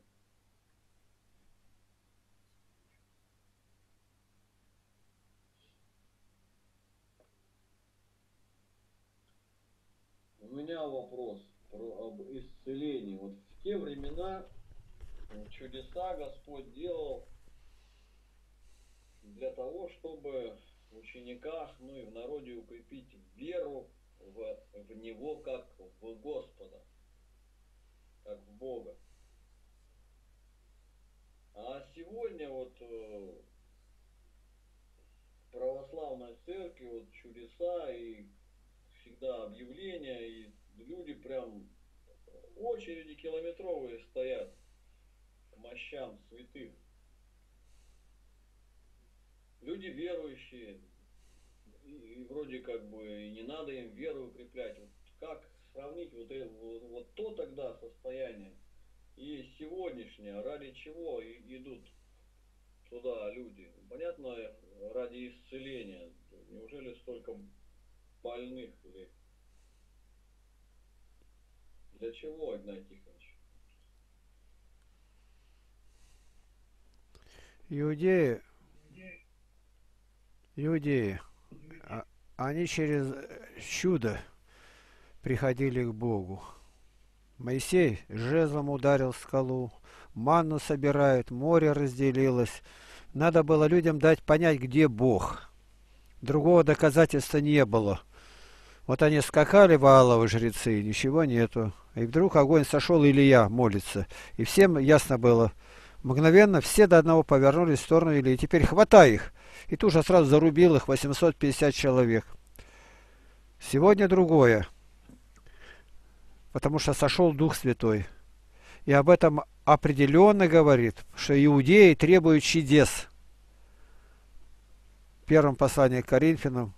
У меня вопрос про, об исцелении. Вот в те времена чудеса Господь делал для того, чтобы в учениках, ну и в народе укрепить веру в, в Него, как в Господа, как в Бога. А сегодня вот в православной церкви вот чудеса и всегда объявления, и люди прям очереди километровые стоят к мощам святых. Люди верующие, и, и вроде как бы и не надо им веру укреплять. Вот как сравнить вот, это, вот, вот то тогда состояние и сегодняшнее, ради сюда люди. Понятно, ради исцеления. Неужели столько больных? Или... Для чего, Игнат Тихонович? Иудеи, иудеи, они через чудо приходили к Богу. Моисей жезлом ударил скалу, манну собирают, море разделилось. Надо было людям дать понять, где Бог. Другого доказательства не было. Вот они скакали, Вааловы жрецы, ничего нету. И вдруг огонь сошел, Илия молится. И всем ясно было. Мгновенно все до одного повернулись в сторону Илии. Теперь хватай их. И тут же сразу зарубил их восемьсот пятьдесят человек. Сегодня другое. Потому что сошел Дух Святой. И об этом определенно говорит, что иудеи требуют чудес. В первом послании к Коринфянам.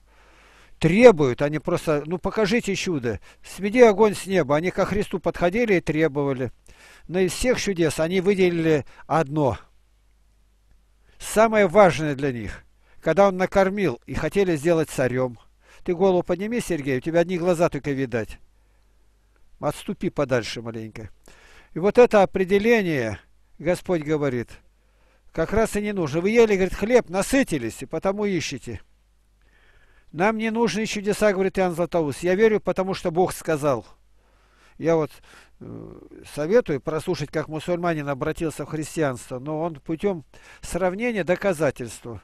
Требуют, они просто, ну покажите чудо, сведи огонь с неба. Они ко Христу подходили и требовали. Но из всех чудес они выделили одно. Самое важное для них, когда он накормил и хотели сделать царем. Ты голову подними, Сергей, у тебя одни глаза только видать. Отступи подальше маленько. И вот это определение, Господь говорит, как раз и не нужно. Вы ели, говорит, хлеб, насытились, и потому ищете. Нам не нужны чудеса, говорит Иоанн Златоуст. Я верю, потому что Бог сказал. Я вот э, советую прослушать, как мусульманин обратился в христианство, но он путем сравнения доказательства.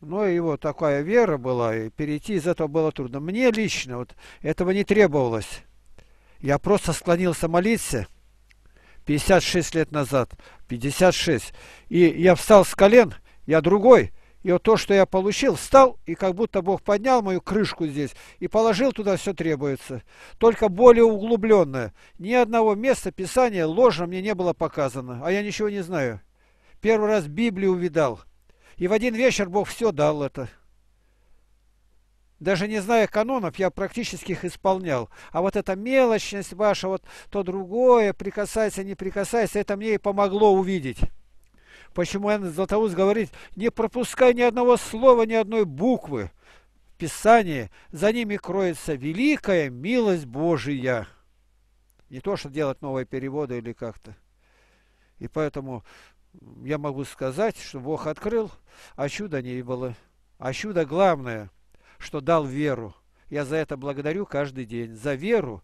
Но его такая вера была, и перейти из этого было трудно. Мне лично вот этого не требовалось. Я просто склонился молиться пятьдесят шесть лет назад, пятьдесят шесть, и я встал с колен, я другой. И вот то, что я получил, встал, и как будто Бог поднял мою крышку здесь и положил туда все требуется. Только более углубленное. Ни одного места Писания ложно мне не было показано. А я ничего не знаю. Первый раз Библию увидал. И в один вечер Бог все дал это. Даже не зная канонов, я практически их исполнял. А вот эта мелочность ваша, вот то другое, прикасайся, не прикасайся, это мне и помогло увидеть. Почему Иоанн Златоуст говорит, не пропускай ни одного слова, ни одной буквы в Писании, за ними кроется великая милость Божия. Не то, что делать новые переводы или как-то. И поэтому я могу сказать, что Бог открыл, а чуда не было. А чудо главное, что дал веру. Я за это благодарю каждый день. За веру,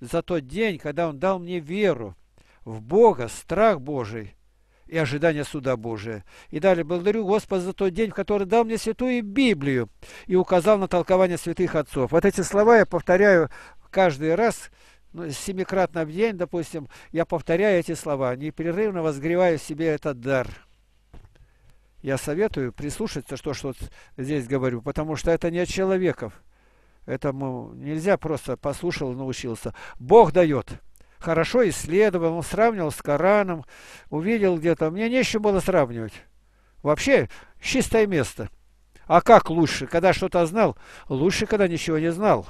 за тот день, когда Он дал мне веру в Бога, страх Божий. И ожидание суда Божия. И далее благодарю Господа за тот день, в который дал мне Святую Библию и указал на толкование святых отцов. Вот эти слова я повторяю каждый раз, ну, семикратно в день, допустим, я повторяю эти слова, непрерывно возгреваю в себе этот дар. Я советую прислушаться, что, что здесь говорю, потому что это не от человеков. Этому нельзя просто послушал и научился. Бог дает. Хорошо исследовал, он сравнивал с Кораном, увидел где-то. Мне нечего было сравнивать. Вообще, чистое место. А как лучше, когда что-то знал? Лучше, когда ничего не знал.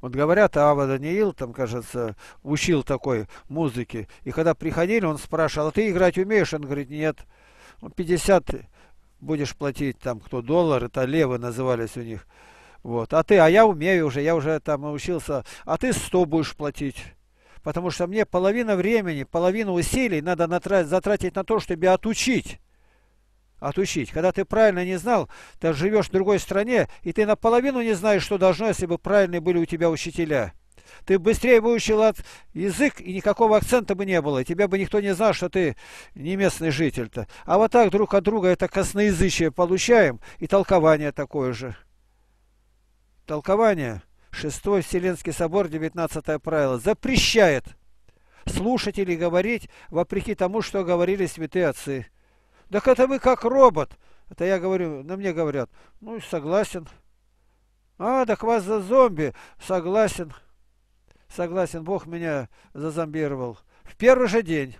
Вот говорят, Ава Даниил, там, кажется, учил такой музыки. И когда приходили, он спрашивал, а ты играть умеешь? Он говорит, нет. пятьдесят будешь платить, там, кто доллар, это левы назывались у них. Вот. А ты, а я умею уже, я уже там научился, а ты сто будешь платить. Потому что мне половина времени, половину усилий надо натратить, затратить на то, чтобы отучить. Отучить. Когда ты правильно не знал, ты живешь в другой стране, и ты наполовину не знаешь, что должно, если бы правильные были у тебя учителя. Ты быстрее выучил язык, и никакого акцента бы не было. Тебя бы никто не знал, что ты не местный житель-то. А вот так друг от друга это косноязычие получаем, и толкование такое же. Толкование, шестой Вселенский собор, девятнадцатое правило, запрещает слушать или говорить вопреки тому, что говорили святые отцы. Так это вы как робот. Это я говорю, на мне говорят, ну согласен. А, так вас за зомби. Согласен. Согласен, Бог меня зазомбировал. В первый же день.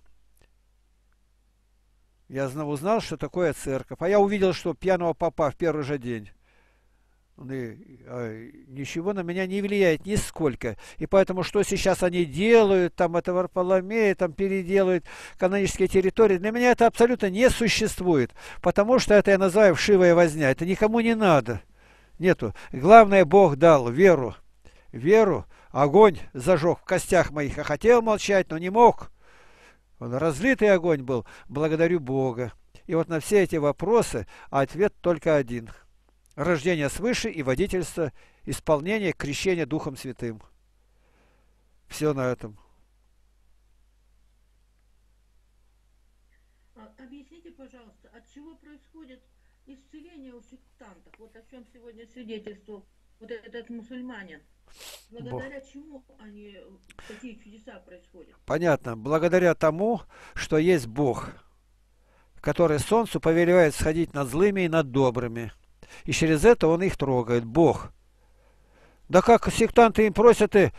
Я узнал, что такое церковь. А я увидел, что пьяного попа в первый же день. ничего на меня не влияет нисколько. И поэтому, что сейчас они делают, там это Варфоломея, там переделают канонические территории, для меня это абсолютно не существует. Потому что это я называю вшивая возня. Это никому не надо. Нету. Главное, Бог дал веру. Веру. Огонь зажег в костях моих. Я хотел молчать, но не мог. Он разлитый огонь был. Благодарю Бога. И вот на все эти вопросы ответ только один. Рождение свыше и водительство, исполнение крещения Духом Святым. Все на этом. Объясните, пожалуйста, от чего происходит исцеление у сектантов? Вот о чем сегодня свидетельствовал вот этот мусульманин. Благодаря Бог. Чему они, такие чудеса происходят? Понятно. Благодаря тому, что есть Бог, который солнцу повелевает сходить над злыми и над добрыми. И через это он их трогает. Бог. Да как сектанты им просят, и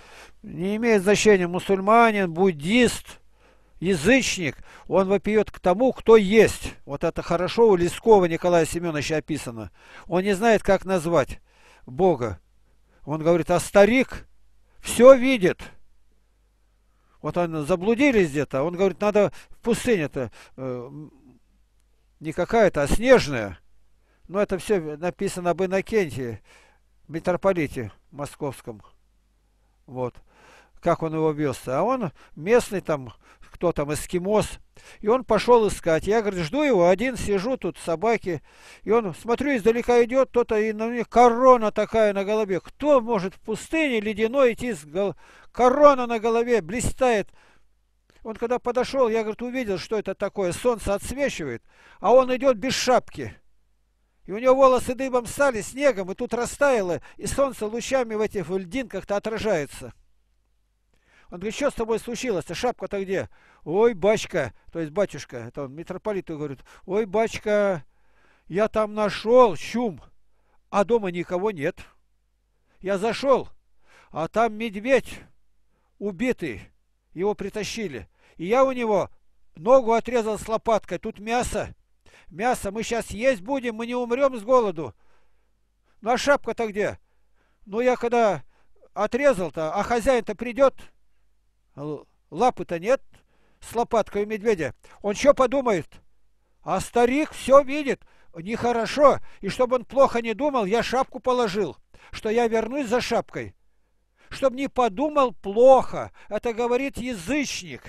не имеет значения, мусульманин, буддист, язычник, он вопиет к тому, кто есть. Вот это хорошо у Лескова Николая Семеновича описано. Он не знает, как назвать Бога. Он говорит, а старик все видит. Вот они заблудились где-то. Он говорит, надо в пустыне-то, э, не какая-то, а снежная. Но это все написано об Иннокентии, митрополите московском. Вот. Как он его вез-то. А он местный там, кто там, эскимос. И он пошел искать. Я, говорит, жду его, один сижу, тут собаки. И он, смотрю, издалека идет кто-то, и на них корона такая на голове. Кто может в пустыне ледяной идти с гол... Корона на голове блистает. Он когда подошел, я, говорит, увидел, что это такое. Солнце отсвечивает, а он идет без шапки. И у него волосы дыбом стали, снегом, и тут растаяло, и солнце лучами в этих льдинках-то отражается. Он говорит, что с тобой случилось-то, шапка-то где? Ой, бачка, то есть батюшка, это он митрополиту говорит, ой, бачка, я там нашел чум, а дома никого нет. Я зашел, а там медведь убитый, его притащили, и я у него ногу отрезал с лопаткой, тут мясо. Мясо мы сейчас есть будем, мы не умрем с голоду. Ну а шапка-то где? Ну я когда отрезал-то, а хозяин-то придет, лапы-то нет с лопаткой у медведя. Он что подумает? А старик все видит, нехорошо. И чтобы он плохо не думал, я шапку положил, что я вернусь за шапкой. Чтобы не подумал плохо, это говорит язычник.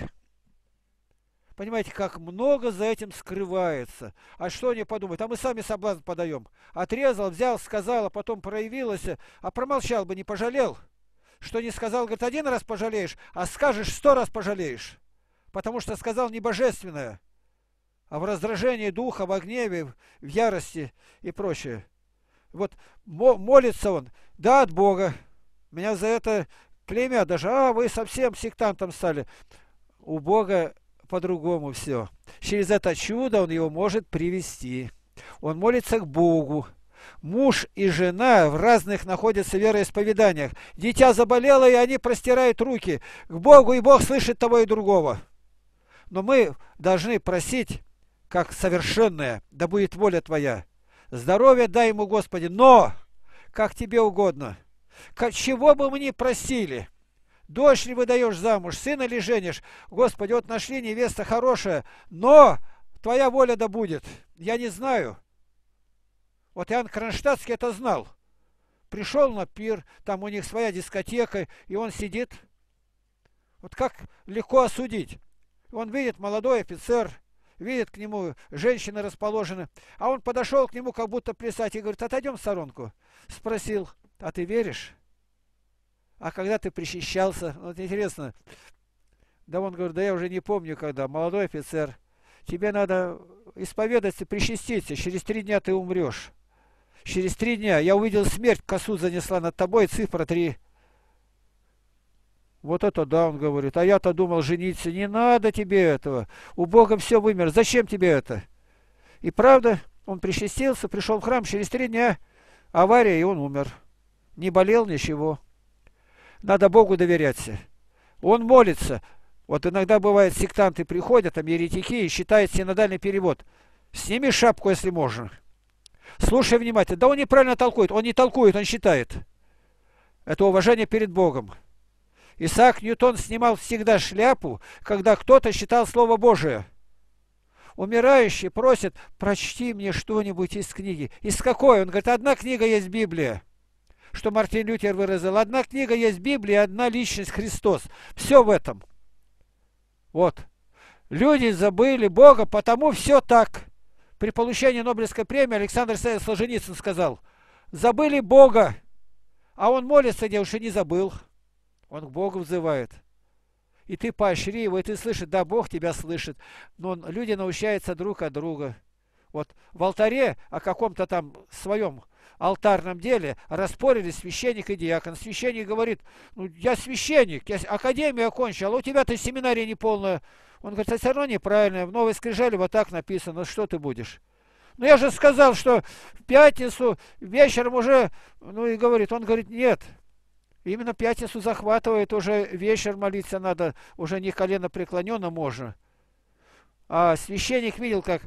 Понимаете, как много за этим скрывается. А что они подумают? А мы сами соблазн подаем. Отрезал, взял, сказал, а потом проявилось. А промолчал бы, не пожалел. Что не сказал, говорит, один раз пожалеешь, а скажешь, сто раз пожалеешь. Потому что сказал не божественное, а в раздражении духа, в гневе, в ярости и прочее. Вот молится он, да, от Бога. Меня за это клеймят даже. А, вы совсем сектантом стали. У Бога по-другому все. Через это чудо он его может привести. Он молится к Богу. Муж и жена в разных находятся вероисповеданиях. Дитя заболело, и они простирают руки к Богу, и Бог слышит того и другого. Но мы должны просить, как совершенное, да будет воля Твоя. Здоровье дай ему, Господи, но как Тебе угодно. Как, чего бы мы ни просили, дочь ли выдаешь замуж, сына ли женишь? Господи, вот нашли невеста хорошая, но Твоя воля да будет. Я не знаю. Вот Иоанн Кронштадтский это знал. Пришел на пир, там у них своя дискотека, и он сидит. Вот как легко осудить. Он видит, молодой офицер, видит, к нему женщины расположены. А он подошел к нему, как будто плясать, и говорит, отойдем в сторонку. Спросил, а ты веришь? А когда ты причащался? Вот интересно. Да он говорит, да я уже не помню, когда. Молодой офицер, тебе надо исповедаться, причаститься. Через три дня ты умрешь. Через три дня. Я увидел смерть, косу занесла над тобой, цифра три. Вот это да, он говорит. А я-то думал жениться. Не надо тебе этого. У Бога все вымер. Зачем тебе это? И правда, он причастился, пришел в храм. Через три дня авария, и он умер. Не болел, ничего. Надо Богу доверяться. Он молится. Вот иногда бывает, сектанты приходят, там еретики, и считают синодальный перевод. Сними шапку, если можно. Слушай внимательно. Да он неправильно толкует. Он не толкует, он считает. Это уважение перед Богом. Исаак Ньютон снимал всегда шляпу, когда кто-то считал Слово Божие. Умирающий просит: прочти мне что-нибудь из книги. Из какой? Он говорит: одна книга есть Библия. Что Мартин Лютер выразил: одна книга есть Библия, одна личность — Христос. Все в этом. Вот. Люди забыли Бога, потому все так. При получении Нобелевской премии Александр Сергеевич Солженицын сказал: забыли Бога, а он молится, где уж и не забыл. Он к Богу взывает. И ты поощри его, и ты слышишь, да, Бог тебя слышит. Но он, люди научаются друг от друга. Вот в алтаре о каком-то там своем алтарном деле распорились священник и диакон. Священник говорит: ну, я священник, я академию окончил, а у тебя-то семинария неполная. Он говорит: это все равно неправильно, в Новой Скрижали вот так написано, что ты будешь? Ну, я же сказал, что в пятницу вечером уже, ну, и говорит, он говорит: нет. Именно пятницу захватывает, уже вечер молиться надо, уже не колено преклоненно можно. А священник видел, как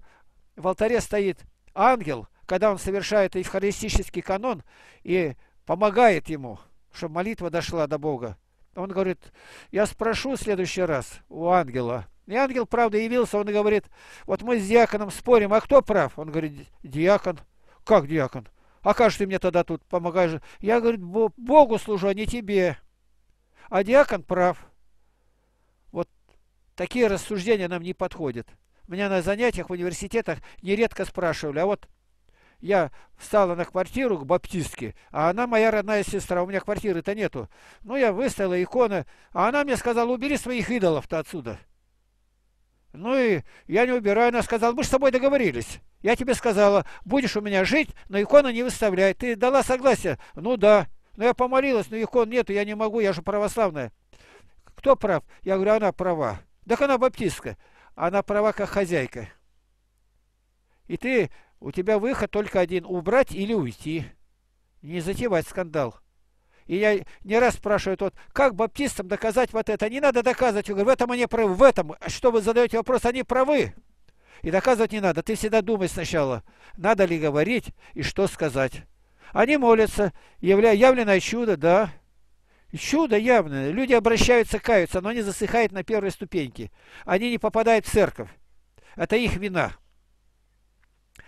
в алтаре стоит ангел, когда он совершает евхаристический канон и помогает ему, чтобы молитва дошла до Бога. Он говорит: я спрошу в следующий раз у ангела. И ангел, правда, явился, он говорит: вот мы с диаконом спорим, а кто прав? Он говорит: диакон. Как диакон? А как же ты мне тогда тут помогаешь? Я, говорит, Богу служу, а не тебе. А диакон прав. Вот такие рассуждения нам не подходят. Меня на занятиях в университетах нередко спрашивали. А вот я встала на квартиру к баптистке, а она моя родная сестра, у меня квартиры-то нету. Ну, я выставила иконы, а она мне сказала: убери своих идолов-то отсюда. Ну и я не убираю, она сказала: мы же с тобой договорились. Я тебе сказала: будешь у меня жить, но икону не выставляй. Ты дала согласие? Ну да. Но я помолилась, но икон нету, я не могу, я же православная. Кто прав? Я говорю: она права. Так она баптистка. Она права как хозяйка. И ты, у тебя выход только один: убрать или уйти. Не затевать скандал. И я не раз спрашиваю: вот как баптистам доказать вот это? Не надо доказывать. Я говорю: в этом они правы, в этом. Что вы задаете вопрос, они правы. И доказывать не надо. Ты всегда думай сначала, надо ли говорить и что сказать. Они молятся, явля... явленное чудо, да. Чудо явное. Люди обращаются, каются, но они засыхают на первой ступеньке. Они не попадают в церковь. Это их вина.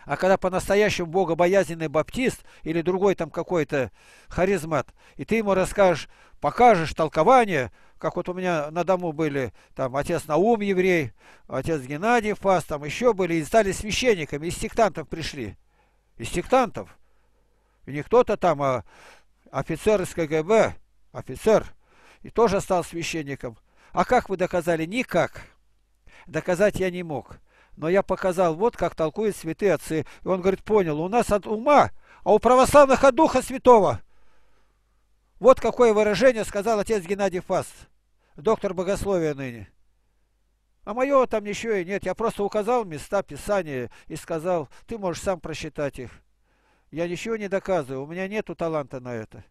А когда по-настоящему богобоязненный баптист или другой там какой-то харизмат, и ты ему расскажешь, покажешь толкование, как вот у меня на дому были там отец Наум еврей, отец Геннадий Фас, там еще были, и стали священниками, из сектантов пришли. Из сектантов. И не кто-то там, а офицер из КГБ, офицер, и тоже стал священником. А как вы доказали? Никак. Доказать я не мог. Но я показал, вот как толкуют святые отцы. И он говорит: понял, у нас от ума, а у православных от Духа Святого. Вот какое выражение сказал отец Геннадий Фас, доктор богословия ныне. А мое там ничего и нет. Я просто указал места Писания и сказал: ты можешь сам просчитать их. Я ничего не доказываю, у меня нету таланта на это.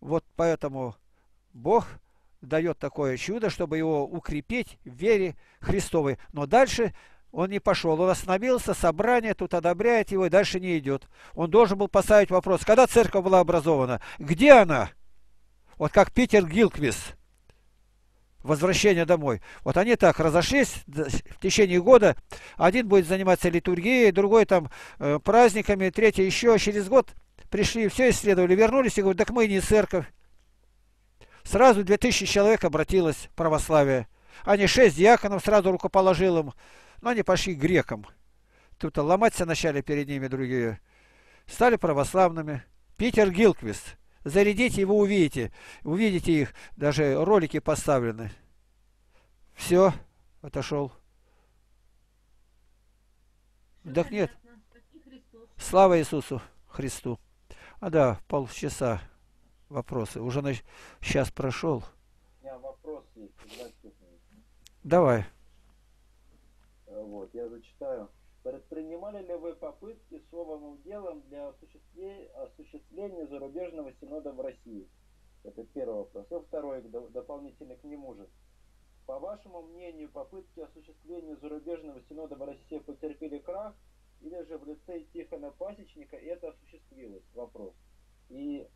Вот поэтому Бог дает такое чудо, чтобы его укрепить в вере Христовой. Но дальше он не пошел. Он остановился, собрание тут одобряет его и дальше не идет. Он должен был поставить вопрос: когда церковь была образована? Где она? Вот как Питер Гилквист. Возвращение домой. Вот они так разошлись в течение года. Один будет заниматься литургией, другой там э, праздниками, третий еще. Через год пришли, все исследовали, вернулись и говорят: так мы не церковь. Сразу две тысячи человек обратилось в православие. Они шесть диаконов сразу рукоположил им, но они пошли к грекам. Тут ломаться начали перед ними другие. Стали православными. Питер Гилквист. Зарядите его, увидите. Увидите их, даже ролики поставлены. Все, отошел. Все так нет. Слава Иисусу Христу. А да, полчаса. Вопросы. Уже на... сейчас прошел. У меня вопрос есть. Давай. Вот, я зачитаю. Предпринимали ли вы попытки с словом и делом для осуществления, осуществления зарубежного синода в России? Это первый вопрос. И второй, дополнительно к нему же. По вашему мнению, попытки осуществления зарубежного синода в России потерпели крах или же в лице Тихона Пасечника это осуществилось? Вопрос. И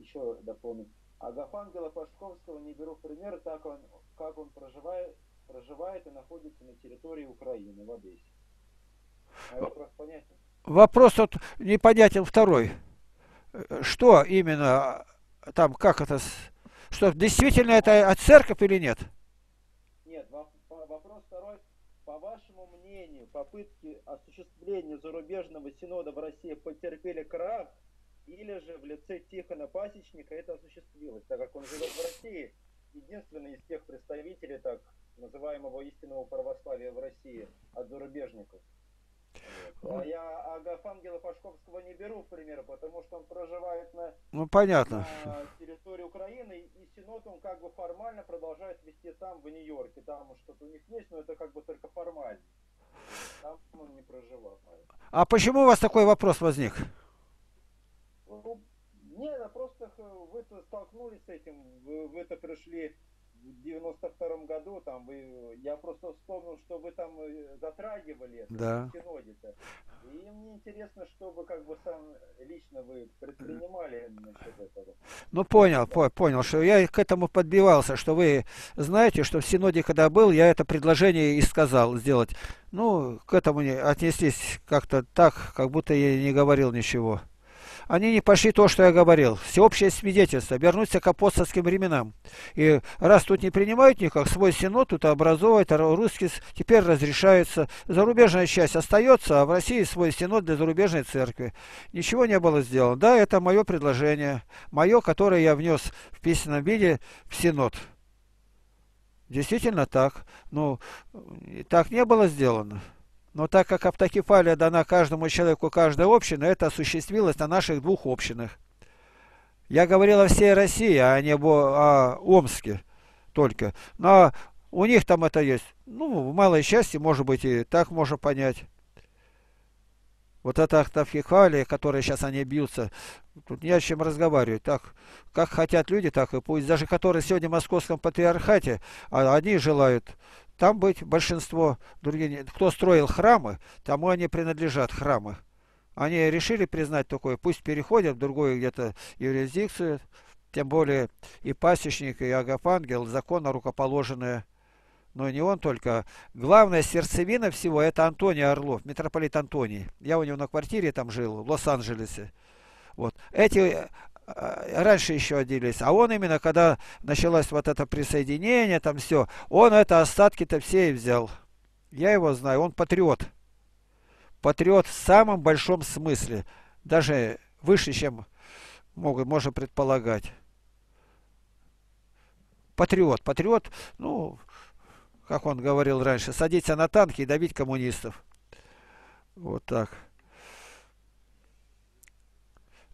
еще дополню. Агафангела Пашковского не беру в пример, так он, как он проживает, проживает и находится на территории Украины, в Одессе. А вопрос понятен? Вопрос тут непонятен второй. Что именно там, как это, что действительно это церковь или нет? Нет, вопрос второй. По вашему мнению, попытки осуществления зарубежного синода в России потерпели крах, или же в лице Тихона Пасечника это осуществилось, так как он живет в России, единственный из тех представителей так называемого истинного православия в России от зарубежников. А я Агафангела Пашковского не беру в пример, потому что он проживает на, ну, понятно, на территории Украины, и синод он как бы формально продолжает вести там, в Нью-Йорке. Там что-то у них есть, но это как бы только формально. Там он не проживал. А почему у вас такой вопрос возник? Ну, нет, а просто вы столкнулись с этим, вы, вы это пришли в девяносто втором году, там вы, я просто вспомнил, что вы там затрагивали это, да, в синоде-то. И мне интересно, что вы как бы сам лично вы предпринимали насчет этого. Ну понял, да, по понял, что я к этому подбивался, что вы знаете, что в синоде, когда был, я это предложение и сказал сделать. Ну, к этому не отнеслись как-то так, как будто я не говорил ничего. Они не пошли то, что я говорил. Всеобщее свидетельство. Вернуться к апостольским временам. И раз тут не принимают никак, свой синод тут образовывает, русский теперь разрешается. Зарубежная часть остается, а в России свой синод для зарубежной церкви. Ничего не было сделано. Да, это мое предложение. Мое, которое я внес в письменном виде в синод. Действительно так. Но так не было сделано. Но так как автокефалия дана каждому человеку, каждой общине, это осуществилось на наших двух общинах. Я говорил о всей России, а не о Омске только. Но у них там это есть. Ну, в малой части, может быть, и так можно понять. Вот эта автокефалия, которой сейчас они бьются, тут не о чем разговаривать. Так, как хотят люди, так и пусть. Даже которые сегодня в Московском патриархате, они желают... Там быть большинство, другие, кто строил храмы, тому они принадлежат, храмы. Они решили признать такое, пусть переходят в другую где-то юрисдикцию, тем более и Пасечник, и Агафангел, законно рукоположенные. Но не он только. Главная сердцевина всего, это Антоний Орлов, митрополит Антоний. Я у него на квартире там жил, в Лос-Анджелесе. Вот. Эти... раньше еще отделились, а он именно, когда началось вот это присоединение, там все, он это остатки-то все и взял. Я его знаю, он патриот. Патриот в самом большом смысле. Даже выше, чем могут, можно предполагать. Патриот. Патриот, ну, как он говорил раньше, садиться на танки и давить коммунистов. Вот так.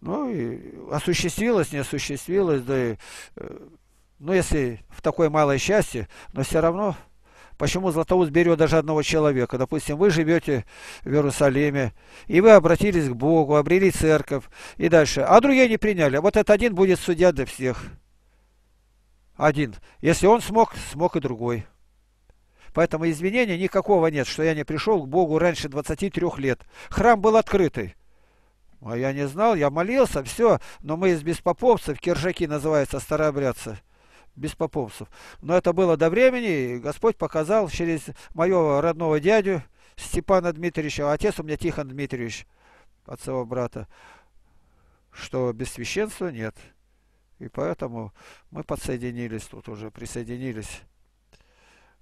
Ну, и осуществилось, не осуществилось, да и, ну, если в такой малой счастье, но все равно, почему Златоуст берет даже одного человека? Допустим, вы живете в Иерусалиме, и вы обратились к Богу, обрели церковь, и дальше, а другие не приняли, вот этот один будет судья для всех. Один. Если он смог, смог и другой. Поэтому извинения никакого нет, что я не пришел к Богу раньше двадцати трёх лет. Храм был открытый. А я не знал, я молился, все, но мы из беспоповцев, киржаки называются, старообрядцы, беспоповцев. Но это было до времени, и Господь показал через моего родного дядю Степана Дмитриевича, отец у меня Тихон Дмитриевич, отцова брата, что без священства нет. И поэтому мы подсоединились, тут уже присоединились.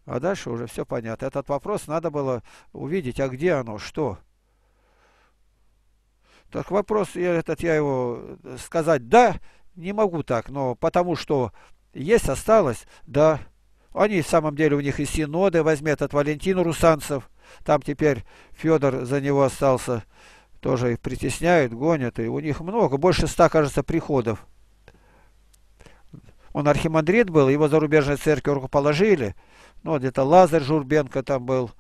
А дальше уже все понятно. Этот вопрос надо было увидеть, а где оно, что? Так вопрос, я, этот, я его сказать, да, не могу так, но потому что есть, осталось, да. Они в самом деле, у них и синоды, возьми этот Валентин Русанцев, там теперь Федор за него остался, тоже их притесняют, гонят, и у них много, больше ста, кажется, приходов. Он архимандрит был, его зарубежной церкви рукоположили, ну, где-то Лазарь Журбенко там был.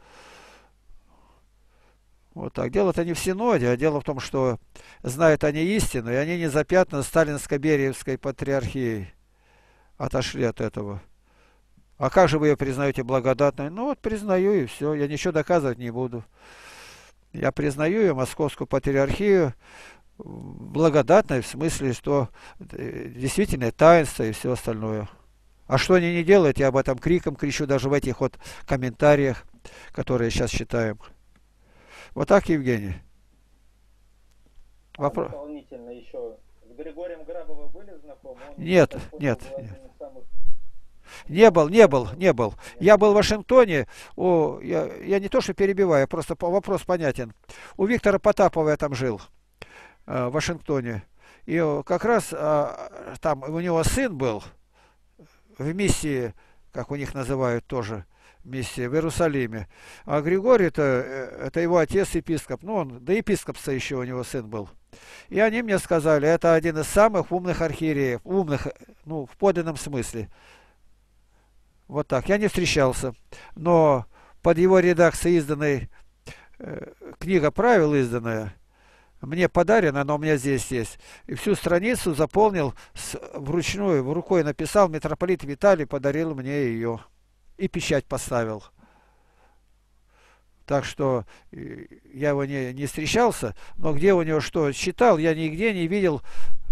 Вот так. Дело-то не в синоде, а дело в том, что знают они истину, и они не запятнаны сталинско-бериевской патриархией. Отошли от этого. А как же вы ее признаете благодатной? Ну вот признаю, и все. Я ничего доказывать не буду. Я признаю ее, Московскую патриархию, благодатной в смысле, что действительно таинство и все остальное. А что они не делают, я об этом криком кричу даже в этих вот комментариях, которые сейчас читаем. Вот так, Евгений. Вопрос. А дополнительно еще с Григорием Грабовым были знакомы? Он нет, нет, нет. Самых... Не был, не был, не был. Я был в Вашингтоне. У, я, я не то что перебиваю, просто вопрос понятен. У Виктора Потапова я там жил, в Вашингтоне. И как раз там у него сын был в миссии, как у них называют тоже, миссии в Иерусалиме. А Григорий-то, это его отец епископ. Ну, он, да епископ-то еще у него сын был. И они мне сказали, это один из самых умных архиереев. Умных, ну, в подлинном смысле. Вот так. Я не встречался. Но под его редакцией изданной, э, книга правил изданная, мне подарена, она у меня здесь есть. И всю страницу заполнил с, вручную, рукой написал, митрополит Виталий подарил мне ее. И печать поставил. Так что я его не, не встречался, но где у него что читал, я нигде не видел,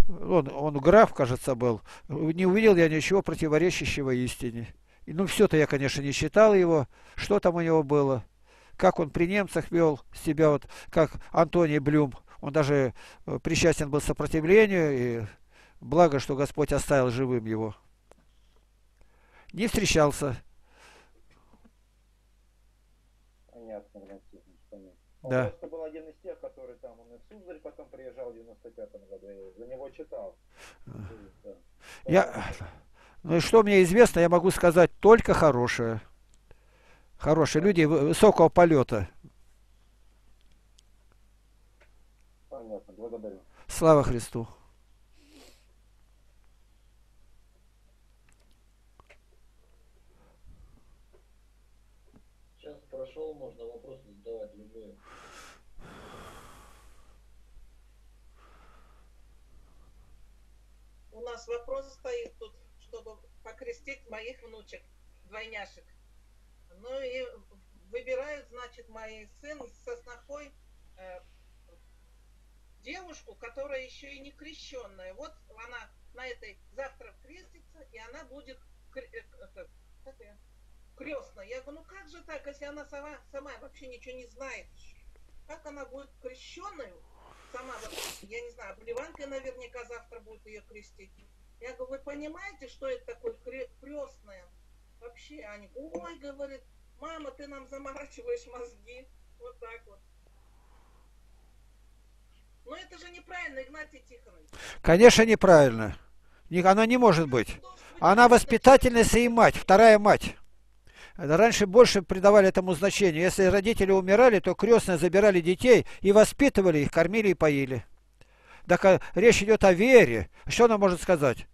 он, он граф, кажется, был, не увидел я ничего противоречащего истине. И, ну, все-то я, конечно, не читал его, что там у него было, как он при немцах вел себя, вот как Антоний Блюм, он даже причастен был к сопротивлению, и благо, что Господь оставил живым его. Не встречался. Он да. Просто был один из тех, который там, он и в Суздаль потом приезжал в девяносто пятом году, я за него читал. Я... Ну и что мне известно, я могу сказать только хорошее. Хорошие люди высокого полета. Понятно, благодарю. Слава Христу. Сейчас прошел, можно вопросы задавать любые. У нас вопрос стоит тут, чтобы покрестить моих внучек, двойняшек. Ну и выбирают, значит, мой сын со снохой э, девушку, которая еще и не крещенная. Вот она на этой завтра крестится, и она будет крестная. Я говорю, ну как же так, если она сама, сама вообще ничего не знает? Как она будет крещенной? Сама, я не знаю, Блеванка наверняка завтра будет ее крестить. Я говорю, вы понимаете, что это такое крестное? Вообще, они, ой, говорит, мама, ты нам заморачиваешь мозги. Вот так вот. Но это же неправильно, Игнатий Тихонович. Конечно, неправильно. Она не может быть. Она воспитательница и мать, вторая мать. Раньше больше придавали этому значению. Если родители умирали, то крестные забирали детей и воспитывали их, кормили и поили. Так речь идет о вере. Что она может сказать?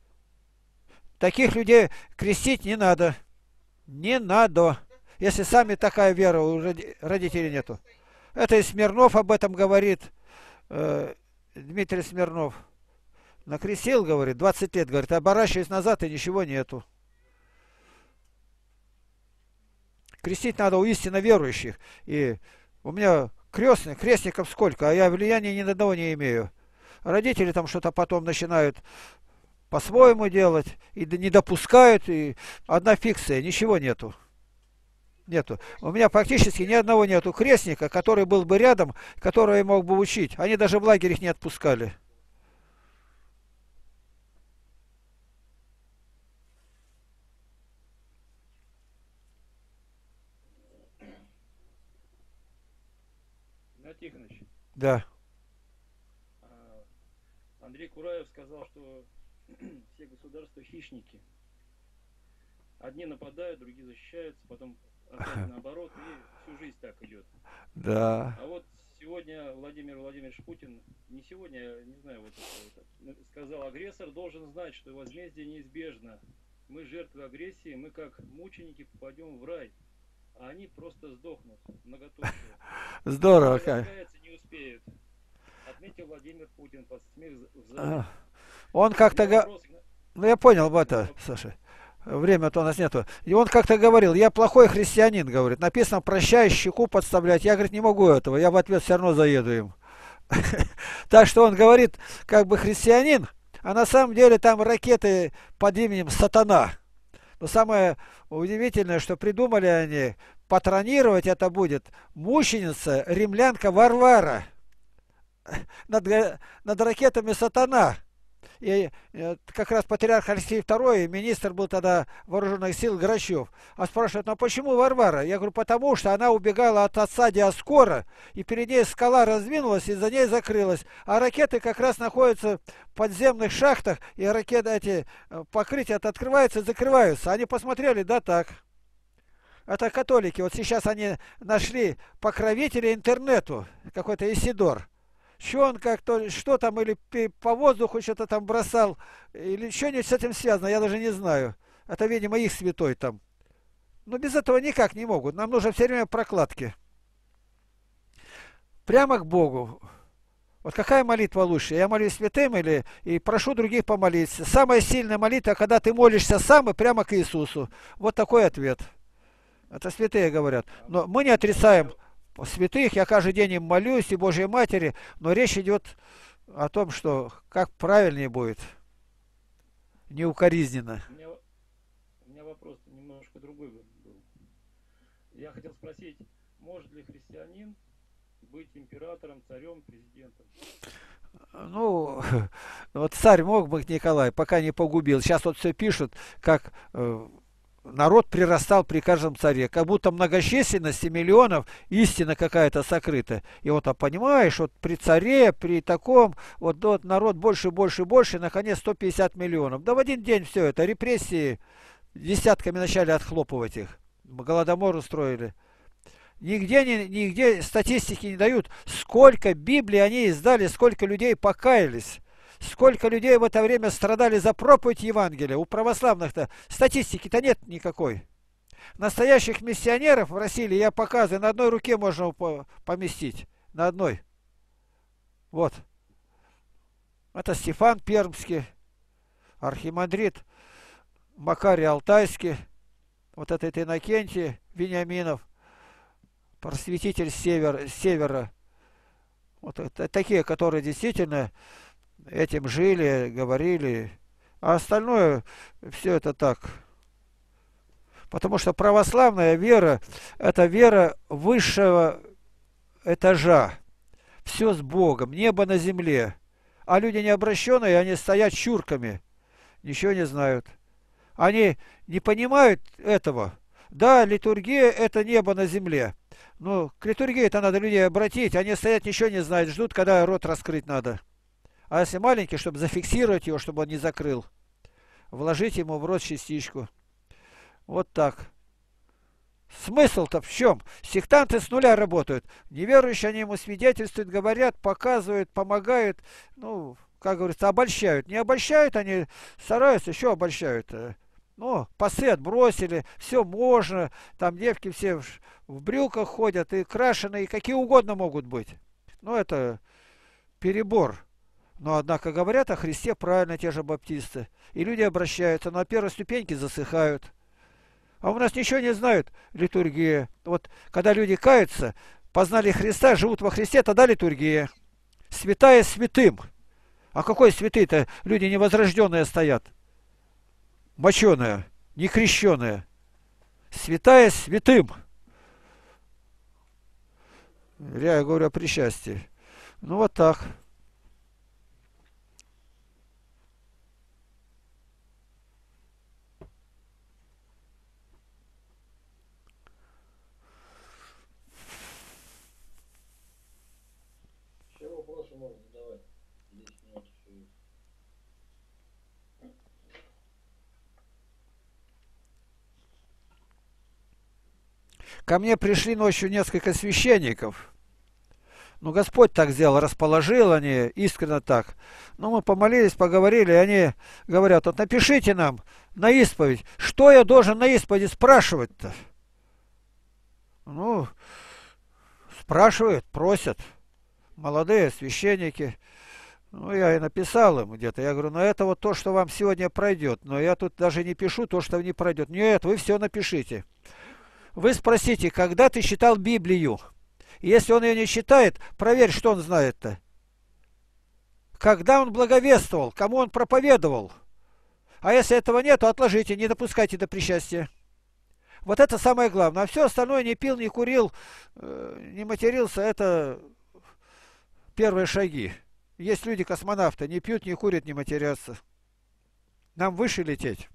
Таких людей крестить не надо. Не надо. Если сами такая вера у родителей нету. Это и Смирнов об этом говорит. Дмитрий Смирнов. Накрестил, говорит, двадцать лет, говорит, оборачиваясь назад, и ничего нету. Крестить надо у истинно верующих. И у меня крестных, крестников сколько, а я влияния ни на одного не имею. Родители там что-то потом начинают по-своему делать, и не допускают, и одна фикция, ничего нету. Нету. У меня практически ни одного нету крестника, который был бы рядом, который мог бы учить. Они даже в лагерях не отпускали. Да, Тихонович. Да. Андрей Кураев сказал, что все государства хищники. Одни нападают, другие защищаются, потом опять наоборот, и всю жизнь так идет. Да. А вот сегодня Владимир Владимирович Путин, не сегодня, я не знаю, вот это, сказал, агрессор должен знать, что возмездие неизбежно. Мы жертвы агрессии, мы как мученики попадем в рай, а они просто сдохнут, многоточие. Здорово, как. Не успеют. Отметил Владимир Путин под смех в зале. Он как-то... Ну, я понял, вот это, Саша. Время-то у нас нету. И он как-то говорил, я плохой христианин, говорит. Написано, прощай, щеку подставлять. Я, говорит, не могу этого, я в ответ все равно заеду им. Так что он говорит, как бы христианин, а на самом деле там ракеты под именем Сатана. Но самое удивительное, что придумали они, патронировать это будет мученица, римлянка Варвара. Над, над ракетами Сатана. И как раз патриарх Алексей Второй, министр был тогда вооруженных сил Грачев. А спрашивают, ну почему Варвара? Я говорю, потому что она убегала от отца Диоскора, и перед ней скала раздвинулась, и за ней закрылась. А ракеты как раз находятся в подземных шахтах, и ракеты эти, покрытия открываются и закрываются. Они посмотрели, да так. Это католики. Вот сейчас они нашли покровителя интернету, какой-то Исидор. Что он как-то, что там, или по воздуху что-то там бросал, или что-нибудь с этим связано, я даже не знаю. Это, видимо, их святой там. Но без этого никак не могут. Нам нужно все время прокладки. Прямо к Богу. Вот какая молитва лучше? Я молюсь святым или и прошу других помолиться? Самая сильная молитва, когда ты молишься сам и прямо к Иисусу. Вот такой ответ. Это святые говорят. Но мы не отрицаем святых, я каждый день им молюсь, и Божьей Матери, но речь идет о том, что как правильнее будет, неукоризненно. У меня, у меня вопрос немножко другой был. Я хотел спросить, может ли христианин быть императором, царем, президентом? Ну, вот царь мог быть Николай, пока не погубил. Сейчас вот все пишут, как... Народ прирастал при каждом царе, как будто многочисленность и миллионов истина какая-то сокрыта. И вот, а понимаешь, вот при царе, при таком, вот, вот народ больше, больше, больше, и, наконец, сто пятьдесят миллионов. Да в один день все это, репрессии, десятками начали отхлопывать их. Голодомор устроили. Нигде, не, нигде статистики не дают, сколько Библии они издали, сколько людей покаялись. Сколько людей в это время страдали за проповедь Евангелия. У православных-то статистики-то нет никакой. Настоящих миссионеров в России, я показываю, на одной руке можно поместить. На одной. Вот. Это Стефан Пермский, архимандрит Макарий Алтайский, вот этот Иннокентий Вениаминов, просветитель север, севера. Вот это, такие, которые действительно... Этим жили, говорили, а остальное все это так. Потому что православная вера – это вера высшего этажа. Все с Богом, небо на земле. А люди необращенные, они стоят чурками, ничего не знают. Они не понимают этого. Да, литургия – это небо на земле. Но к литургии-то надо людей обратить, они стоят, ничего не знают, ждут, когда рот раскрыть надо. А если маленький, чтобы зафиксировать его, чтобы он не закрыл, вложить ему в рот частичку. Вот так. Смысл-то в чем? Сектанты с нуля работают. Неверующие, они ему свидетельствуют, говорят, показывают, помогают. Ну, как говорится, обольщают. Не обольщают, они стараются, еще обольщают. Ну, пасы отбросили, все можно. Там девки все в брюках ходят, и крашеные, и какие угодно могут быть. Ну, это перебор. Но, однако, говорят о Христе правильно те же баптисты. И люди обращаются, но на первой ступеньке засыхают. А у нас ничего не знают. Литургия. Вот, когда люди каются, познали Христа, живут во Христе, тогда литургия. Святая святым. А какой святый-то? Люди невозрожденные стоят. Моченые, некрещеные. Святая святым. Я говорю о причастии. Ну, вот так. Ко мне пришли ночью несколько священников. Ну, Господь так сделал, расположил они, искренне так. Ну, мы помолились, поговорили, и они говорят, вот напишите нам на исповедь, что я должен на исповеди спрашивать-то? Ну, спрашивают, просят. Молодые священники. Ну, я и написал им где-то. Я говорю, ну, это вот то, что вам сегодня пройдет. Но я тут даже не пишу то, что не пройдет. Нет, вы все напишите. Вы спросите, когда ты читал Библию? Если он ее не читает, проверь, что он знает-то. Когда он благовествовал, кому он проповедовал. А если этого нет, то отложите, не допускайте до причастия. Вот это самое главное. А все остальное, не пил, не курил, не матерился, это первые шаги. Есть люди-космонавты, не пьют, не курят, не матерятся. Нам выше лететь.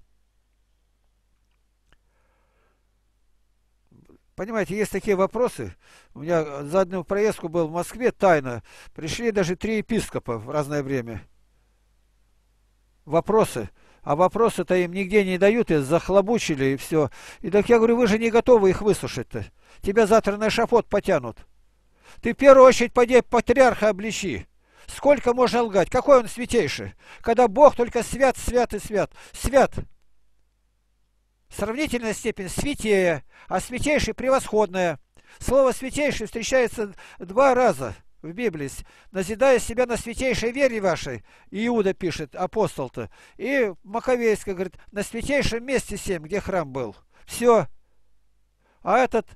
Понимаете, есть такие вопросы. У меня за одну проездку был в Москве, тайно. Пришли даже три епископа в разное время. Вопросы. А вопросы-то им нигде не дают, и захлобучили, и все. И так я говорю, вы же не готовы их выслушать-то. Тебя завтра на эшафот потянут. Ты в первую очередь поди патриарха обличи. Сколько можно лгать? Какой он святейший? Когда Бог только свят, свят и свят. Свят. Сравнительная степень святее, а святейший превосходное. Слово святейший встречается два раза в Библии. Назидая себя на святейшей вере вашей, Иуда пишет, апостол-то. И Маковейская говорит, на святейшем месте семь, где храм был. Все. А этот...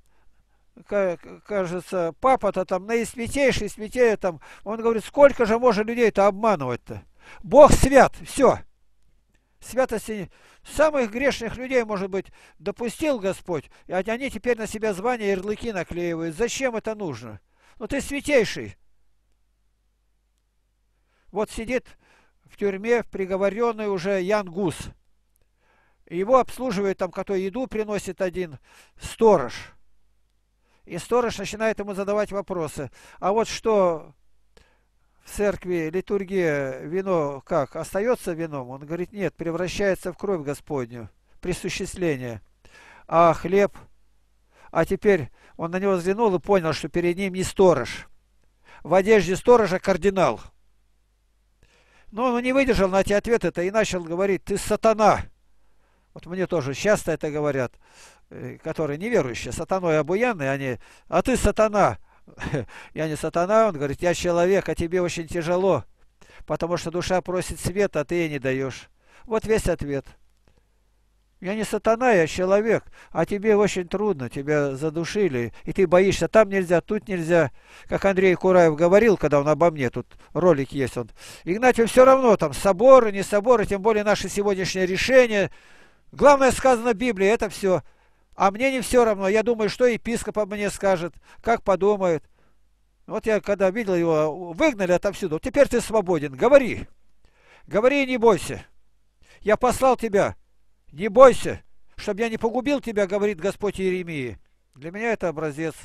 кажется, папа-то там наисвятейший, святее там, он говорит, сколько же можно людей-то обманывать-то? Бог свят, все. Святости самых грешных людей, может быть, допустил Господь, и они теперь на себя звания, ярлыки наклеивают. Зачем это нужно? Ну ты святейший. Вот сидит в тюрьме приговоренный уже Ян Гус. Его обслуживает там, который еду приносит один сторож. И сторож начинает ему задавать вопросы. А вот что в церкви, литургия, вино как? Остается вином? Он говорит, нет, превращается в кровь Господню, присуществление. А хлеб? А теперь он на него взглянул и понял, что перед ним не сторож. В одежде сторожа кардинал. Но он не выдержал на эти ответы-то и начал говорить, ты сатана. Вот мне тоже часто это говорят. Которые неверующие, сатаной обуянные, они, а ты сатана. Я не сатана, он говорит, я человек, а тебе очень тяжело, потому что душа просит света, а ты ей не даешь. Вот весь ответ. Я не сатана, я человек, а тебе очень трудно, тебя задушили, и ты боишься, там нельзя, тут нельзя. Как Андрей Кураев говорил, когда он обо мне, тут ролик есть он. Игнатьев все равно, там, соборы, не соборы, тем более наши сегодняшние решения. Главное сказано в Библии, это все. А мне не все равно. Я думаю, что епископ обо мне скажет, как подумает. Вот я когда видел его, выгнали отовсюду. Теперь ты свободен. Говори. Говори и не бойся. Я послал тебя. Не бойся, чтобы я не погубил тебя, говорит Господь Иеремии. Для меня это образец.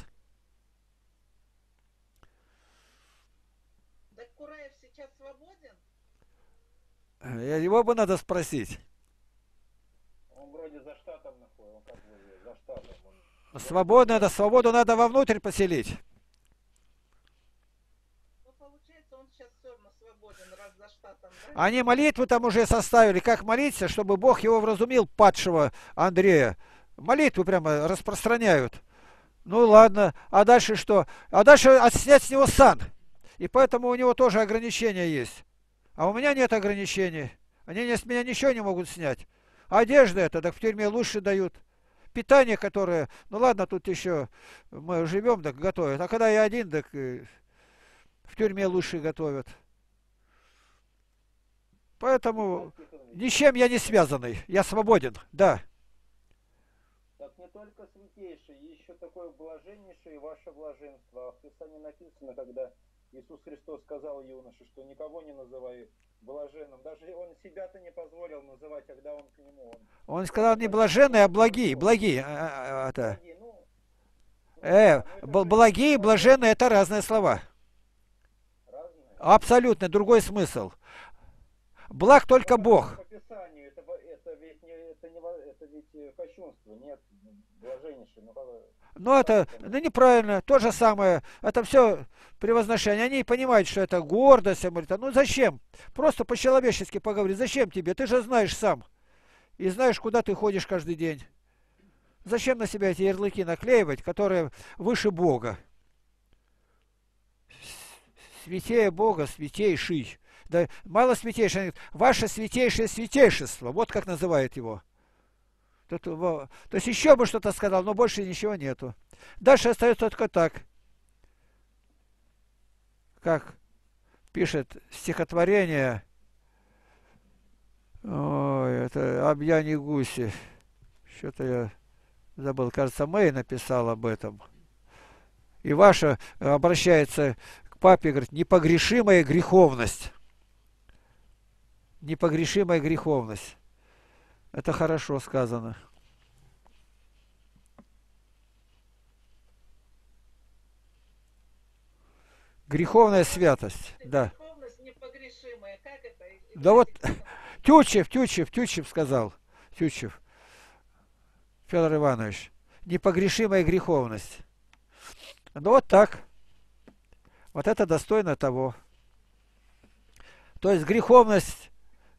Так Кураев сейчас свободен? Его бы надо спросить. Свободу надо, свободу надо вовнутрь поселить. Ну, получается, он сейчас все равно свободен, раз за штатом, да? Они молитву там уже составили, как молиться, чтобы Бог его вразумил, падшего Андрея. Молитву прямо распространяют. Ну ладно, а дальше что? А дальше снять с него сан. И поэтому у него тоже ограничения есть. А у меня нет ограничений. Они с меня ничего не могут снять. Одежда это, так в тюрьме лучше дают. Питание, которое, ну ладно, тут еще мы живем, так готовят. А когда я один, так в тюрьме лучше готовят. Поэтому ничем я не связанный, я свободен, да. Так не только святейший, еще такое блаженнейшее ваше блаженство. А в Писании написано, когда Иисус Христос сказал юноше, что никого не называй блаженным. Даже он себя-то не позволил называть, когда он к нему. Он, он сказал не блаженный, а благие. Благие. А, а, а, ну, э, ну, благие и блаженные – это разные слова. Разные? Абсолютно. Другой смысл. Благ только это Бог. По Писанию, это, это, ведь не, это, не, это ведь кощунство. Нет блаженнейшего. Ну это ну, неправильно, то же самое, это все превозношение. Они понимают, что это гордость. Ну зачем? Просто по-человечески поговори. Зачем тебе? Ты же знаешь сам. И знаешь, куда ты ходишь каждый день. Зачем на себя эти ярлыки наклеивать, которые выше Бога? Святее Бога, святейший. Да, мало святейшего, они говорят, ваше святейшее святейшество, вот как называют его. Тут, то есть еще бы что-то сказал, но больше ничего нету. Дальше остается только так, как пишет стихотворение, ой, это об Яне Гусе, что-то я забыл, кажется, Мэй написал об этом. И Ваша обращается к папе, говорит, непогрешимая греховность. Непогрешимая греховность. Это хорошо сказано. Греховная святость, да. Греховность непогрешимая, как это? Да вот Тютчев, Тютчев, Тютчев сказал, Тютчев, Федор Иванович, непогрешимая греховность. Ну вот так. Вот это достойно того. То есть греховность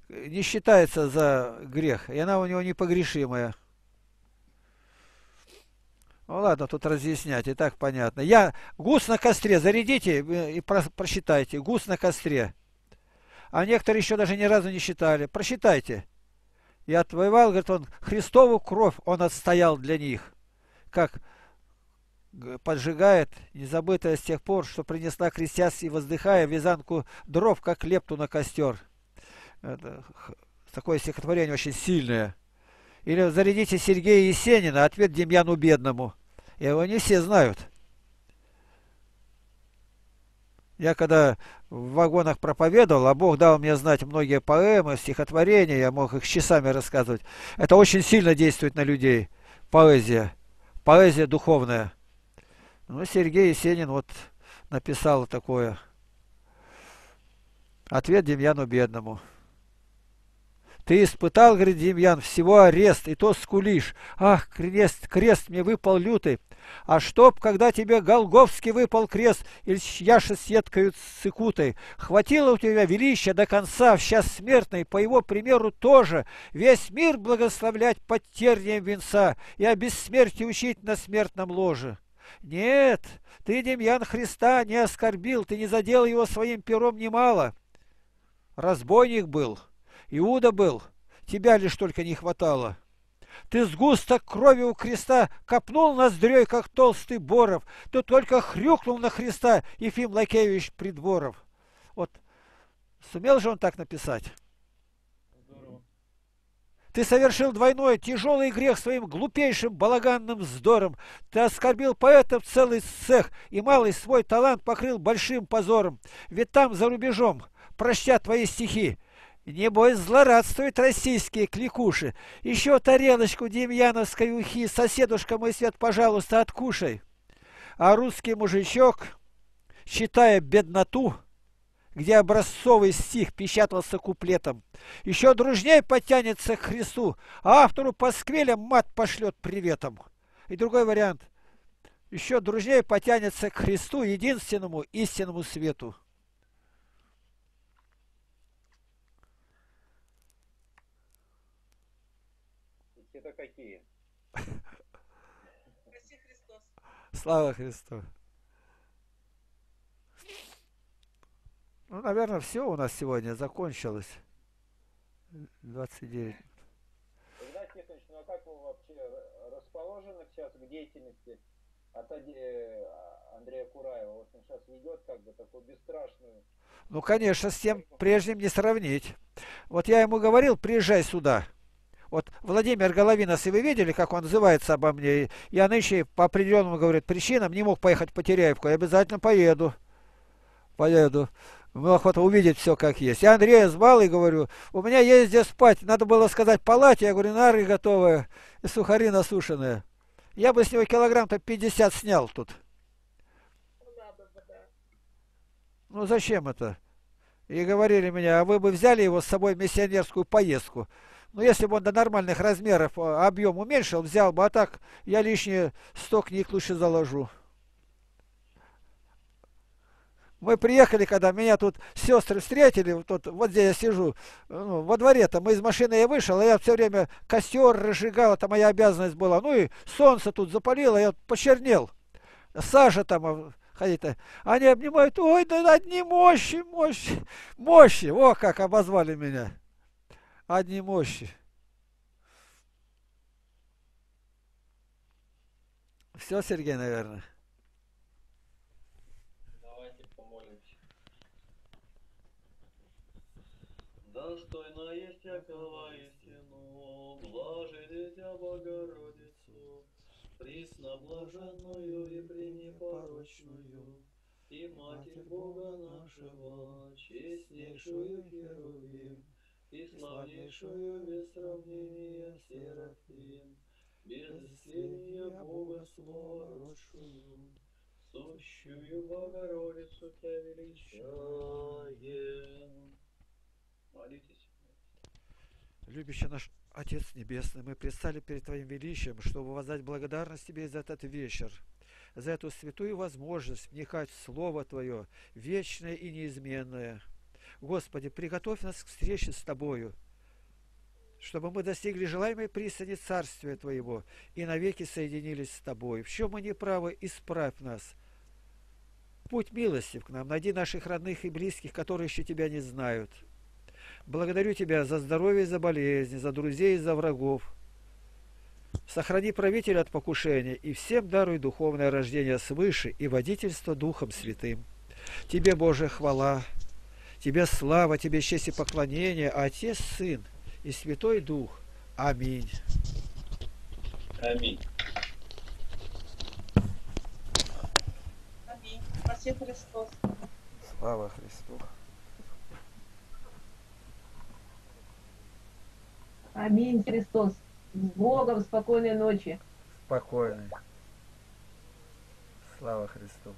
не считается за грех, и она у него непогрешимая. Ну ладно, тут разъяснять, и так понятно. Я гус на костре, зарядите и про, прочитайте. Гус на костре. А некоторые еще даже ни разу не считали. Прочитайте. И отвоевал, говорит, он Христову кровь он отстоял для них. Как поджигает, незабытая с тех пор, что принесла, крестясь и воздыхая, вязанку дров, как лепту на костер. Это такое стихотворение очень сильное. Или зарядите Сергея Есенина, ответ Демьяну Бедному. Его не все знают. Я когда в вагонах проповедовал, а Бог дал мне знать многие поэмы, стихотворения, я мог их часами рассказывать. Это очень сильно действует на людей. Поэзия. Поэзия духовная. Ну, Сергей Есенин вот написал такое. Ответ Демьяну Бедному. Ты испытал, говорит, Демьян, всего арест, и то скулишь. Ах, крест, крест мне выпал лютый. А чтоб, когда тебе голгофский выпал крест, или яши с едкою цикутой, хватило у тебя величия до конца, в час смертный, по его примеру тоже, весь мир благословлять под тернием венца и о бессмертии учить на смертном ложе. Нет, ты, Демьян, Христа не оскорбил, ты не задел его своим пером немало. Разбойник был. Иуда был, тебя лишь только не хватало. Ты сгусток крови у креста копнул ноздрёй, как толстый боров. Ты только хрюкнул на Христа, Ефим Лакевич Придворов. Вот сумел же он так написать? Здорово. Ты совершил двойной тяжелый грех своим глупейшим балаганным вздором. Ты оскорбил поэтов целый цех, и малый свой талант покрыл большим позором. Ведь там, за рубежом, проща твои стихи, небось, злорадствуют российские кликуши. Еще тарелочку демьяновской ухи, соседушка мой свет, пожалуйста, откушай. А русский мужичок, читая бедноту, где образцовый стих печатался куплетом, еще дружней потянется к Христу, а автору посквелем мат пошлет приветом. И другой вариант. Еще дружней потянется к Христу, единственному истинному свету. Это какие? Спаси Христос. Слава Христу. Ну, наверное, все у нас сегодня закончилось. двадцать девять. Игнатий Тихонович, ну а как вы вообще расположены сейчас к деятельности от Андрея Кураева? Вот он сейчас ведет как бы такую бесстрашную... Ну, конечно, с тем прежним не сравнить. Вот я ему говорил, приезжай сюда. Вот Владимир Головинос, и вы видели, как он отзывается обо мне. Я нынче по определенным, говорит, причинам не мог поехать по Теряевку. Я обязательно поеду. Поеду. Мне охота увидеть все как есть. Я Андрея звал и говорю, у меня есть где спать. Надо было сказать палате. Я говорю, нары готовые и сухари насушенные. Я бы с него килограмм-то пятьдесят снял тут. Ну зачем это? И говорили меня, а вы бы взяли его с собой в миссионерскую поездку. Ну, если бы он до нормальных размеров объем уменьшил, взял бы, а так я лишние сто книг лучше заложу. Мы приехали, когда меня тут сестры встретили, вот, вот здесь я сижу, ну, во дворе-то, мы из машины я вышел, а я все время костер разжигал, это моя обязанность была. Ну и солнце тут запалило, я почернел. Сажа там ходить. Они обнимают, ой, да одни мощи, мощи, мощи. О, как обозвали меня. Одни мощи. Все, Сергей, наверное. Давайте помолимся. Достойно есть Якова истину, блажи Богородицу, пресноблаженную и пренепорочную, и Матерь Бога нашего, честнейшую Херувим, и славнейшую без сравнения Серафим, безвесенья Бога славшую, сущую Богородицу тебя величаем. Молитесь. Любящий наш Отец Небесный, мы предстали перед Твоим величием, чтобы воздать благодарность Тебе за этот вечер, за эту святую возможность вникать в Слово Твое, вечное и неизменное. Господи, приготовь нас к встрече с Тобою, чтобы мы достигли желаемой пристани Царствия Твоего и навеки соединились с Тобой. В чем мы неправы, исправь нас. Будь милостив к нам, найди наших родных и близких, которые еще Тебя не знают. Благодарю Тебя за здоровье и за болезни, за друзей и за врагов. Сохрани правителя от покушения и всем даруй духовное рождение свыше и водительство Духом Святым. Тебе, Боже, хвала, Тебе слава, Тебе честь и поклонение, Отец, Сын и Святой Дух. Аминь. Аминь. Аминь. Спаси Христос. Слава Христу. Аминь, Христос. С Богом, спокойной ночи. Спокойной. Слава Христу.